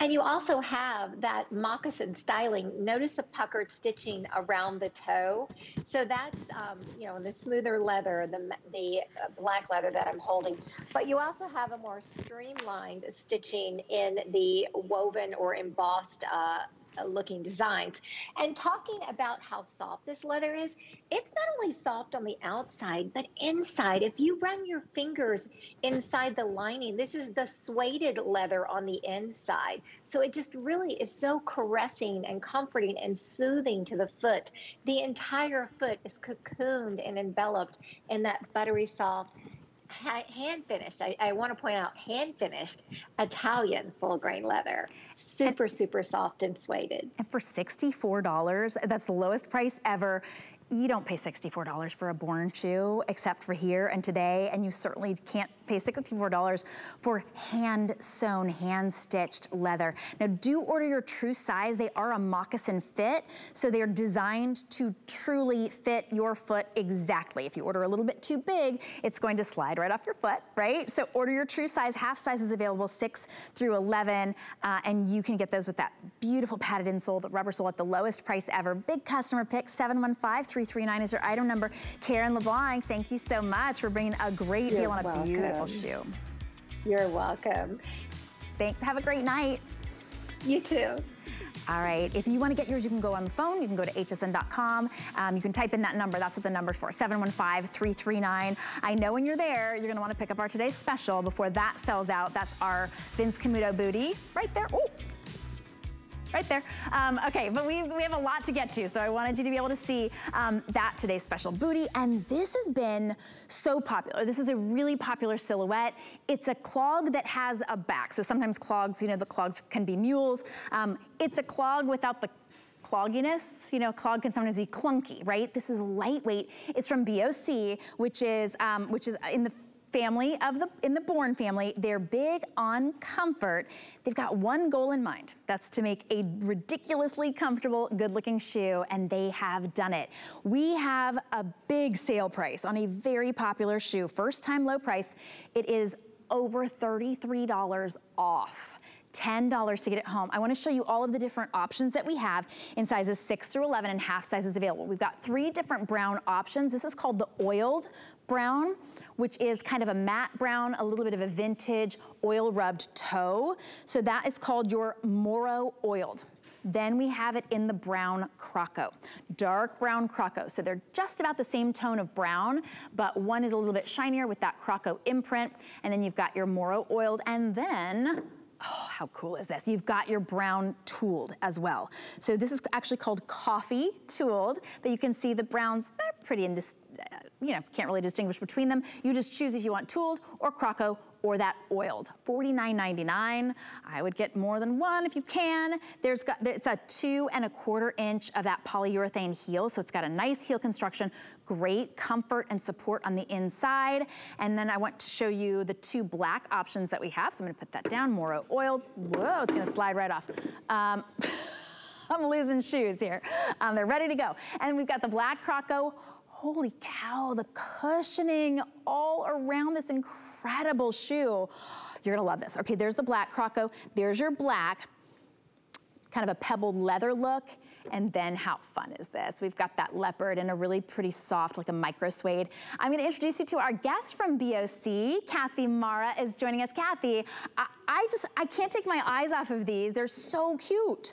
And you also have that moccasin styling. Notice the puckered stitching around the toe. So that's, you know, the smoother leather, the black leather that I'm holding. But you also have a more streamlined stitching in the woven or embossed looking designs. And talking about how soft this leather is, it's not only soft on the outside, but inside. If you run your fingers inside the lining, this is the sueded leather on the inside. So it just really is so caressing and comforting and soothing to the foot. The entire foot is cocooned and enveloped in that buttery soft, hand-finished, I want to point out, hand-finished Italian full-grain leather. Super, super soft and sueded. And for $64, that's the lowest price ever. You don't pay $64 for a Bourne shoe, except for here and today, and you certainly can't pay $64 for hand-sewn, hand-stitched leather. Now, do order your true size. They are a moccasin fit, so they're designed to truly fit your foot exactly. If you order a little bit too big, it's going to slide right off your foot, right? So order your true size. Half size is available, 6 through 11, and you can get those with that beautiful padded insole, the rubber sole, at the lowest price ever. Big customer pick, 715-339 is your item number. Karen LeBlanc, thank you so much for bringing a great deal on a beautiful shoe. You're welcome. Thanks, have a great night. You too. All right, if you want to get yours, you can go on the phone. You can go to hsn.com. You can type in that number. That's what the number's for, 715-339. I know when you're there, you're going to want to pick up our today's special before that sells out. That's our Vince Camuto booty right there. Ooh. Right there. Okay, but we have a lot to get to, so I wanted you to be able to see that today's special booty. And this has been so popular. This is a really popular silhouette. It's a clog that has a back. So sometimes clogs, you know, the clogs can be mules. It's a clog without the clogginess. You know, clog can sometimes be clunky, right? This is lightweight. It's from BOC, which is in the family of the Bourne family. They're big on comfort. They've got one goal in mind. That's to make a ridiculously comfortable, good-looking shoe, and they have done it. We have a big sale price on a very popular shoe. First-time low price. It is over $33 off. $10 to get it home. I want to show you all of the different options that we have in sizes 6 through 11 and half sizes available. We've got 3 different brown options. This is called the oiled brown, which is kind of a matte brown, a little bit of a vintage oil rubbed toe. So that is called your Moro oiled. Then we have it in the brown croco, dark brown croco. So they're just about the same tone of brown, but one is a little bit shinier with that croco imprint. And then you've got your Moro oiled, and then, oh, how cool is this? You've got your brown tooled as well. So this is actually called coffee tooled, but you can see the browns, they're pretty you know, can't really distinguish between them. You just choose if you want tooled or croco or that oiled. $49.99. I would get more than one if you can. It's a 2¼ inch of that polyurethane heel, so it's got a nice heel construction, great comfort and support on the inside. And then I want to show you the two black options that we have. So I'm gonna put that down, Moro oiled. Whoa, it's gonna slide right off. I'm losing shoes here. They're ready to go. And we've got the black croco. Holy cow, the cushioning all around this incredible shoe. You're gonna love this. Okay, there's the black croco. There's your black, kind of a pebbled leather look. And then how fun is this? We've got that leopard and a really pretty soft, like a micro suede. I'm gonna introduce you to our guest from BOC. Kathy Mara is joining us. Kathy, I can't take my eyes off of these. They're so cute.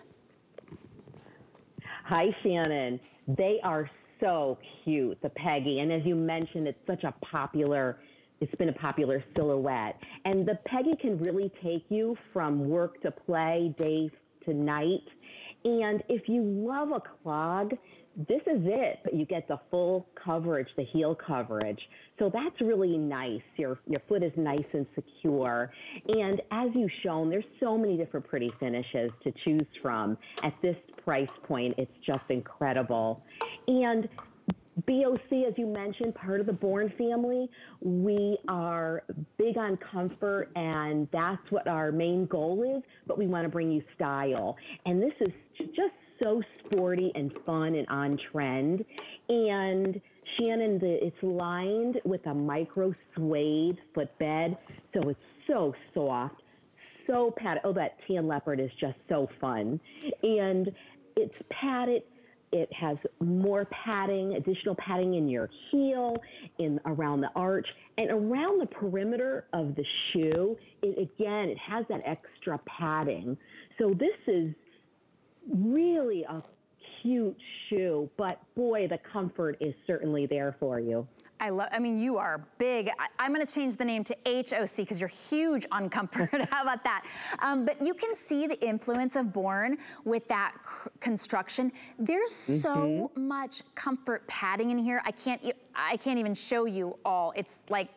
Hi, Shannon. They are so cute, the Peggy. And as you mentioned, it's such a popular, it's been a popular silhouette. And the Peggy can really take you from work to play, day to night. And if you love a clog, this is it, but you get the full coverage, the heel coverage. So that's really nice. Your foot is nice and secure. And as you've shown, there's so many different pretty finishes to choose from. At this price point, it's just incredible. And BOC, as you mentioned, part of the Bourne family, we are big on comfort, and that's what our main goal is, but we want to bring you style. And this is just so sporty and fun and on trend. And Shannon, it's lined with a micro suede footbed, so it's so soft, so padded. Oh, that tan leopard is just so fun. And it's padded. It has more padding, additional padding in your heel, in around the arch, and around the perimeter of the shoe. It has that extra padding. So this is really a cute shoe, but boy, the comfort is certainly there for you. I mean, you are big. I'm gonna change the name to HOC because you're huge on comfort. How about that? But you can see the influence of Bourne with that construction. There's so much comfort padding in here. I can't even show you all. It's like,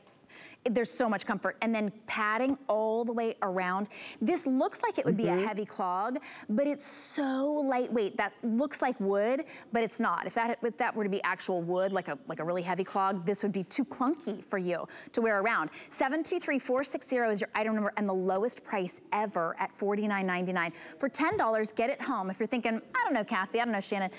there's so much comfort. And then padding all the way around. This looks like it would be a heavy clog, but it's so lightweight. That looks like wood, but it's not. If that were to be actual wood, like a really heavy clog, this would be too clunky for you to wear around. 723460 is your item number and the lowest price ever at $49.99. For $10, get it home. If you're thinking, I don't know, Kathy, I don't know, Shannon,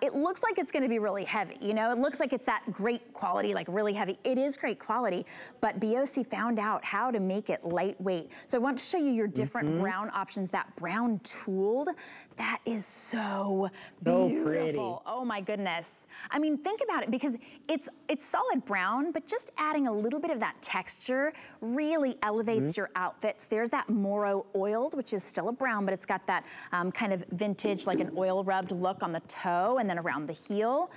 it looks like it's gonna be really heavy. You know, it looks like it's that great quality, like really heavy. It is great quality, but BOC found out how to make it lightweight. So I want to show you your different brown options. That brown tooled, that is so beautiful. Pretty. Oh my goodness. I mean, think about it, because it's solid brown, but just adding a little bit of that texture really elevates your outfits. There's that Moro oiled, which is still a brown, but it's got that kind of vintage, like an oil rubbed look on the toe and then around the heel,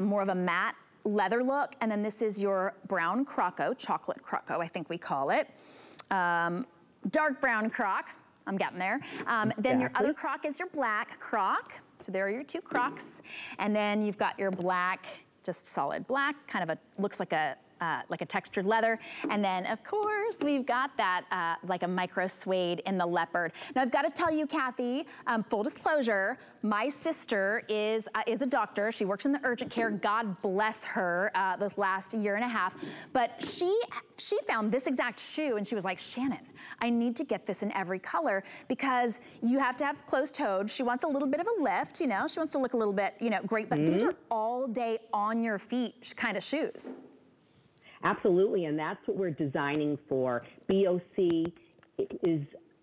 more of a matte leather look. And then this is your brown croco, chocolate croco, I think we call it. Dark brown croc, I'm getting there. Then your other croc is your black croc. So there are your two crocs. And then you've got your black, just solid black, kind of a, looks like a textured leather. And then of course we've got that like a micro suede in the leopard. Now I've got to tell you, Kathy, full disclosure, my sister is a doctor. She works in the urgent care. God bless her this last 1.5 years. But she found this exact shoe and she was like, Shannon, I need to get this in every color because you have to have closed toed. She wants a little bit of a lift, you know, she wants to look a little bit, you know, great, but these are all day on your feet kind of shoes. Absolutely, and that's what we're designing for. BOC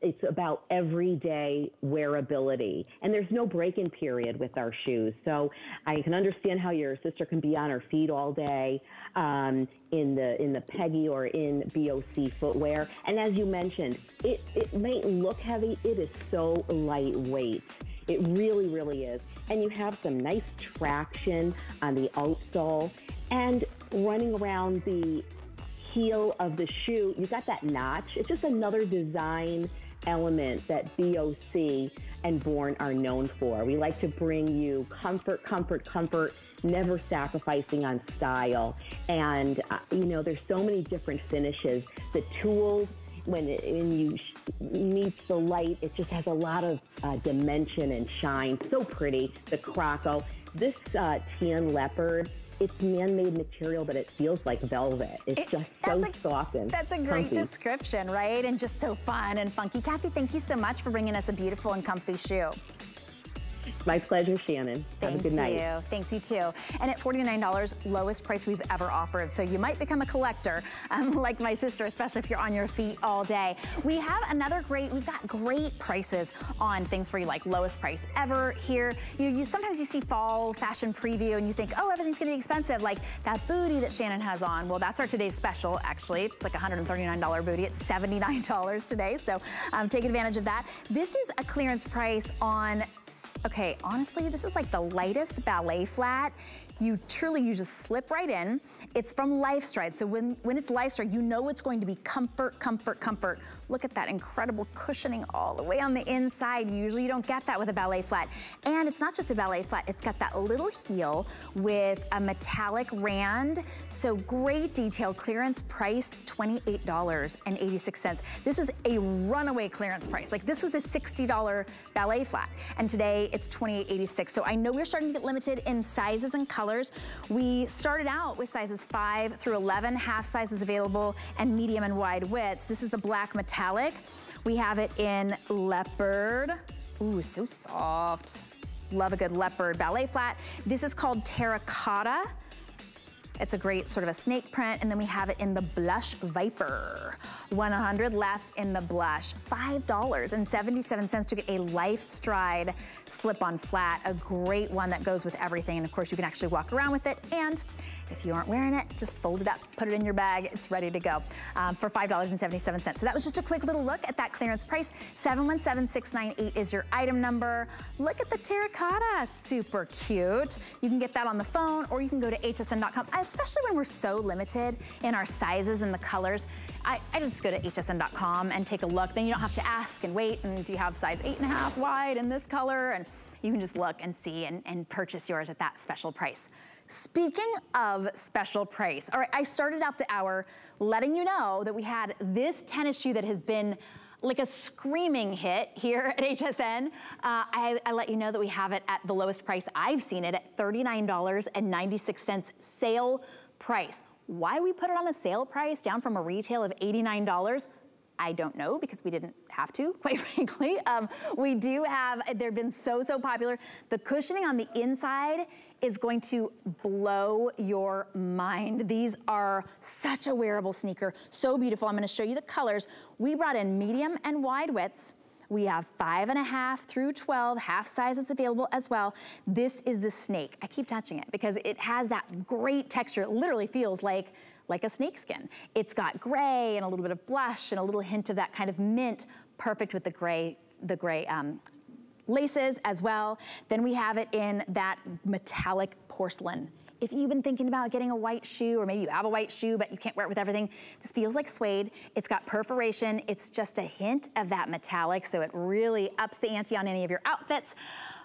it's about everyday wearability, and there's no break-in period with our shoes. So I can understand how your sister can be on her feet all day in the Peggy or in BOC footwear. And as you mentioned, it might look heavy, it is so lightweight. It really, really is. And you have some nice traction on the outsole. And running around the heel of the shoe, you got that notch. It's just another design element that BOC and Bourne are known for. We like to bring you comfort, comfort, comfort, never sacrificing on style. And, you know, there's so many different finishes. The tools, when you meet the light, it just has a lot of dimension and shine. So pretty, the croco. This tan leopard, it's man-made material, but it feels like velvet. It's just so soft and that's a great description, right? And just so fun and funky. Kathy, thank you so much for bringing us a beautiful and comfy shoe. My pleasure, Shannon. Have a good night. Thank you. Thanks, you too. And at $49, lowest price we've ever offered. So you might become a collector, like my sister, especially if you're on your feet all day. We have another great, we've got great prices on things for you, like lowest price ever here. You sometimes you see fall fashion preview and you think, oh, everything's gonna be expensive. Like that bootie that Shannon has on. Well, that's our today's special, actually. It's like a $139 bootie. It's $79 today. So take advantage of that. This is a clearance price on, okay, honestly, this is like the lightest ballet flat. You truly, you just slip right in. It's from Life Stride. So when it's Life Stride, you know it's going to be comfort, comfort, comfort. Look at that incredible cushioning all the way on the inside. Usually you don't get that with a ballet flat. And it's not just a ballet flat, it's got that little heel with a metallic rand. So great detail, clearance priced $28.86. This is a runaway clearance price. Like this was a $60 ballet flat. And today it's $28.86. So I know we're starting to get limited in sizes and colors. We started out with sizes 5 through 11, half sizes available, and medium and wide widths. This is the black metallic. We have it in leopard. Ooh, so soft. Love a good leopard ballet flat. This is called terracotta. It's a great sort of a snake print. And then we have it in the blush viper. 100 left in the blush. $5.77 to get a Life Stride slip-on flat. A great one that goes with everything. And of course you can actually walk around with it. And if you aren't wearing it, just fold it up, put it in your bag. It's ready to go for $5.77. So that was just a quick little look at that clearance price. 717698 is your item number. Look at the terracotta, super cute. You can get that on the phone or you can go to hsn.com. Especially when we're so limited in our sizes and the colors. I just go to hsn.com and take a look. Then you don't have to ask and wait. And do you have size 8.5 wide in this color? And you can just look and see and purchase yours at that special price. Speaking of special price, all right, I started out the hour letting you know that we had this tennis shoe that has been like a screaming hit here at HSN. I let you know that we have it at the lowest price I've seen it at $39.96 sale price. Why we put it on a sale price down from a retail of $89? I don't know, because we didn't have to, quite frankly. We do have, they've been so popular. The cushioning on the inside is going to blow your mind. These are such a wearable sneaker, so beautiful. I'm gonna show you the colors. We brought in medium and wide widths. We have 5.5 through 12, half sizes available as well. This is the snake. I keep touching it because it has that great texture. It literally feels like a snakeskin. It's got gray and a little bit of blush and a little hint of that kind of mint, perfect with the gray laces as well. Then we have it in that metallic porcelain. If you've been thinking about getting a white shoe, or maybe you have a white shoe, but you can't wear it with everything, this feels like suede. It's got perforation. It's just a hint of that metallic, so it really ups the ante on any of your outfits.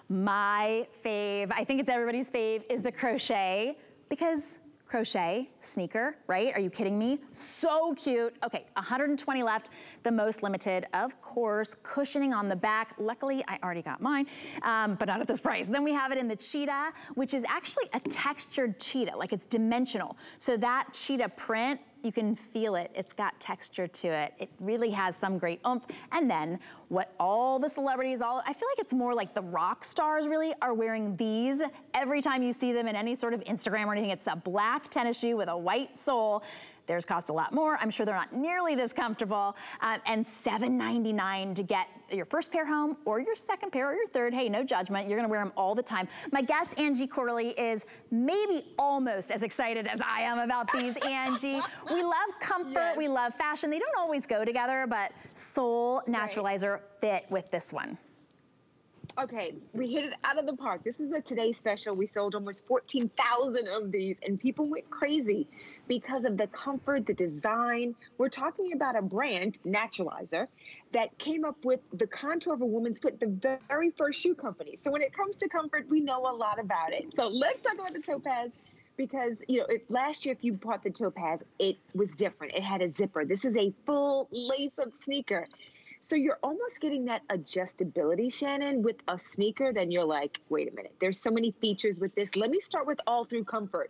My fave, I think it's everybody's fave, is the crochet, because crochet sneaker, right? Are you kidding me? So cute. Okay, 120 left, the most limited, of course. Cushioning on the back. Luckily, I already got mine, but not at this price. Then we have it in the cheetah, which is actually a textured cheetah, like it's dimensional. So that cheetah print, you can feel it. It's got texture to it. It really has some great oomph. And then what all the celebrities, I feel like it's more like the rock stars really are wearing these every time you see them in any sort of Instagram or anything. It's a black tennis shoe with a white sole. Theirs cost a lot more. I'm sure they're not nearly this comfortable. And $7.99 to get your first pair home, or your second pair, or your third. Hey, no judgment. You're gonna wear them all the time. My guest, Angie Corley, is maybe almost as excited as I am about these, Angie. We love comfort, yes. We love fashion. They don't always go together, but Sole Naturalizer fit with this one. Okay, we hit it out of the park. This is a Today Special. We sold almost 14,000 of these, and people went crazy because of the comfort, the design. We're talking about a brand, Naturalizer, that came up with the contour of a woman's foot, the very first shoe company. So when it comes to comfort, we know a lot about it. So let's talk about the Topaz. Because, you know, if last year, if you bought the Topaz, it was different. It had a zipper. This is a full lace-up sneaker. So you're almost getting that adjustability, Shannon, with a sneaker. Then you're like, wait a minute, there's so many features with this. Let me start with All Through Comfort.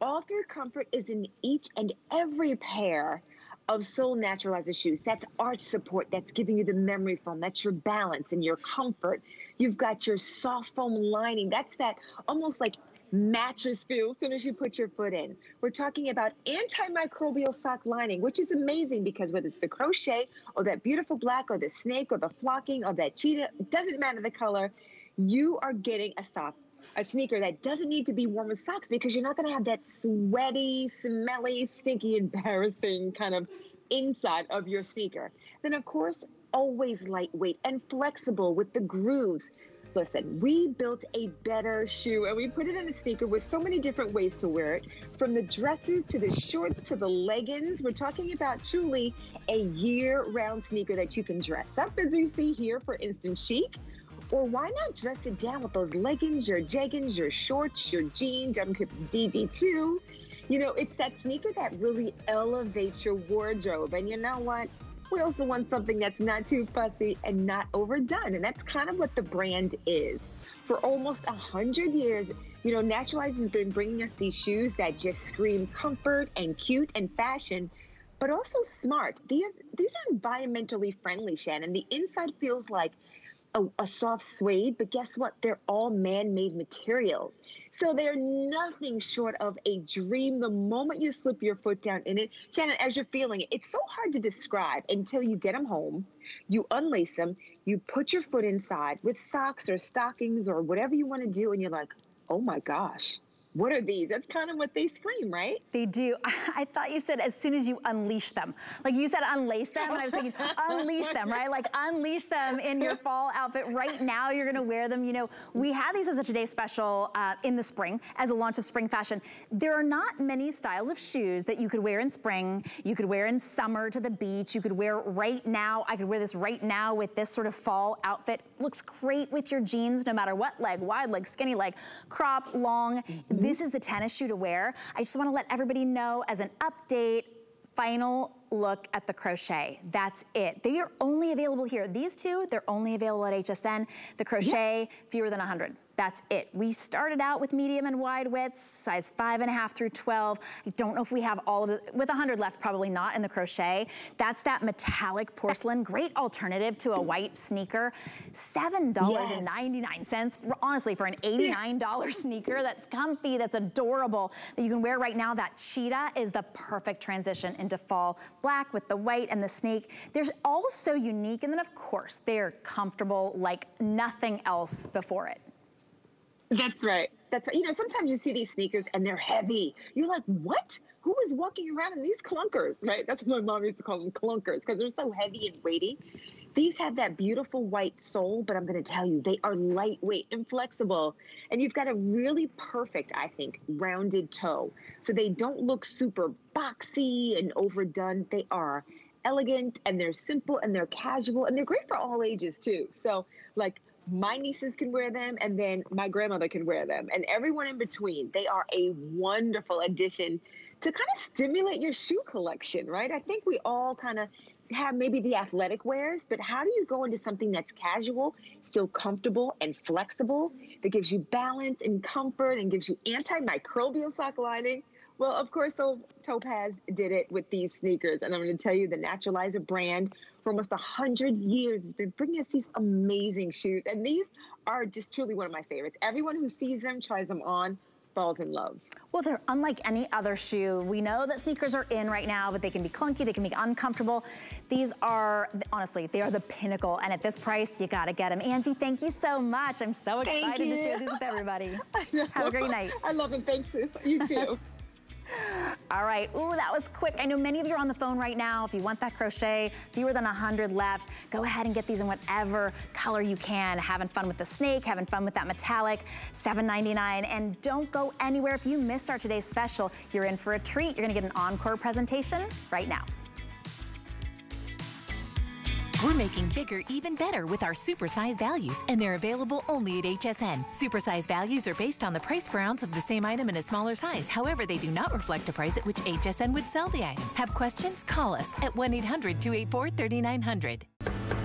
All Through Comfort is in each and every pair of Sole Naturalizer shoes. That's arch support. That's giving you the memory foam. That's your balance and your comfort. You've got your soft foam lining. That's that almost like mattress feel as soon as you put your foot in. We're talking about antimicrobial sock lining, which is amazing because whether it's the crochet or that beautiful black or the snake or the flocking or that cheetah, it doesn't matter the color, you are getting a sneaker that doesn't need to be warm with socks because you're not going to have that sweaty, smelly, stinky, embarrassing kind of inside of your sneaker. Then, of course, always lightweight and flexible with the grooves. Listen, we built a better shoe and we put it in a sneaker with so many different ways to wear it, from the dresses to the shorts to the leggings. We're talking about truly a year-round sneaker that you can dress up, as you see here, for instance, chic. Or why not dress it down with those leggings, your jeggings, your shorts, your jeans, DG2. You know, it's that sneaker that really elevates your wardrobe. And you know what? We also want something that's not too fussy and not overdone. And that's kind of what the brand is. For almost 100 years, you know, Naturalizer has been bringing us these shoes that just scream comfort and cute and fashion, but also smart. These are environmentally friendly, Shannon. The inside feels like a soft suede, but guess what? They're all man-made materials. So they're nothing short of a dream the moment you slip your foot down in it. Shannon, as you're feeling it, it's so hard to describe until you get them home, you unlace them, you put your foot inside with socks or stockings or whatever you want to do, and you're like, oh my gosh. What are these? That's kind of what they scream, right? They do. I thought you said as soon as you unleash them. Like you said unlace them, and I was thinking unleash them, right? Like unleash them in your fall outfit. Right now you're gonna wear them. You know, we had these as a Today Special in the spring, as a launch of spring fashion. There are not many styles of shoes that you could wear in spring, you could wear in summer to the beach, you could wear right now. I could wear this right now with this sort of fall outfit. Looks great with your jeans, no matter what leg, wide leg, skinny leg, crop, long. This is the tennis shoe to wear. I just want to let everybody know as an update, final look at the crochet. That's it. They are only available here. These two, they're only available at HSN. The crochet, fewer than 100. That's it. We started out with medium and wide widths, size 5.5 through 12. I don't know if we have all of the, with 100 left, probably not in the crochet. That's that metallic porcelain, great alternative to a white sneaker. $7.99, honestly, for an $89 sneaker. That's comfy, that's adorable, that you can wear right now. That cheetah is the perfect transition into fall black with the white and the snake. They're all so unique, and then of course, they're comfortable like nothing else before it. That's right. That's right. You know, sometimes you see these sneakers and they're heavy. You're like, what? Who is walking around in these clunkers, right? That's what my mom used to call them, clunkers, because they're so heavy and weighty. These have that beautiful white sole, but I'm going to tell you, they are lightweight and flexible. And you've got a really perfect, I think, rounded toe. So they don't look super boxy and overdone. They are elegant, and they're simple, and they're casual, and they're great for all ages, too. So, like, my nieces can wear them, and then my grandmother can wear them, and everyone in between. They are a wonderful addition to kind of stimulate your shoe collection, right? I think we all kind of have maybe the athletic wears, but how do you go into something that's casual, still comfortable and flexible, that gives you balance and comfort and gives you antimicrobial sock lining? Well, of course, Topaz did it with these sneakers, and I'm going to tell you, the Naturalizer brand for almost 100 years has been bringing us these amazing shoes, and these are just truly one of my favorites. Everyone who sees them, tries them on, falls in love. Well, they're unlike any other shoe. We know that sneakers are in right now, but they can be clunky, they can be uncomfortable. These are, honestly, they are the pinnacle, and at this price, you gotta get them. Angie, thank you so much. I'm so excited to share these with everybody. Have a great night. I love them, thanks, you too. All right, ooh, that was quick. I know many of you are on the phone right now. If you want that crochet, fewer than 100 left, go ahead and get these in whatever color you can. Having fun with the snake, having fun with that metallic, $7.99. And don't go anywhere. If you missed our today's special, you're in for a treat. You're gonna get an encore presentation right now. We're making bigger even better with our supersize values, and they're available only at HSN. Supersize values are based on the price per ounce of the same item in a smaller size. However, they do not reflect the price at which HSN would sell the item. Have questions? Call us at 1-800-284-3900.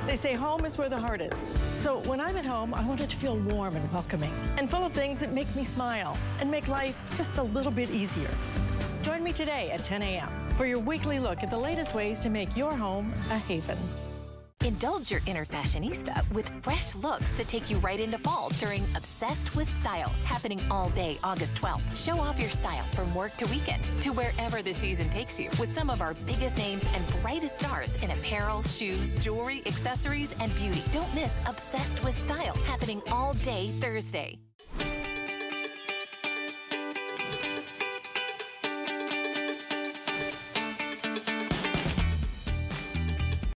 They say home is where the heart is. So when I'm at home, I want it to feel warm and welcoming and full of things that make me smile and make life just a little bit easier. Join me today at 10 a.m. for your weekly look at the latest ways to make your home a haven. Indulge your inner fashionista with fresh looks to take you right into fall during Obsessed with Style, happening all day August 12th. Show off your style from work to weekend to wherever the season takes you with some of our biggest names and brightest stars in apparel, shoes, jewelry, accessories, and beauty. Don't miss Obsessed with Style, happening all day Thursday.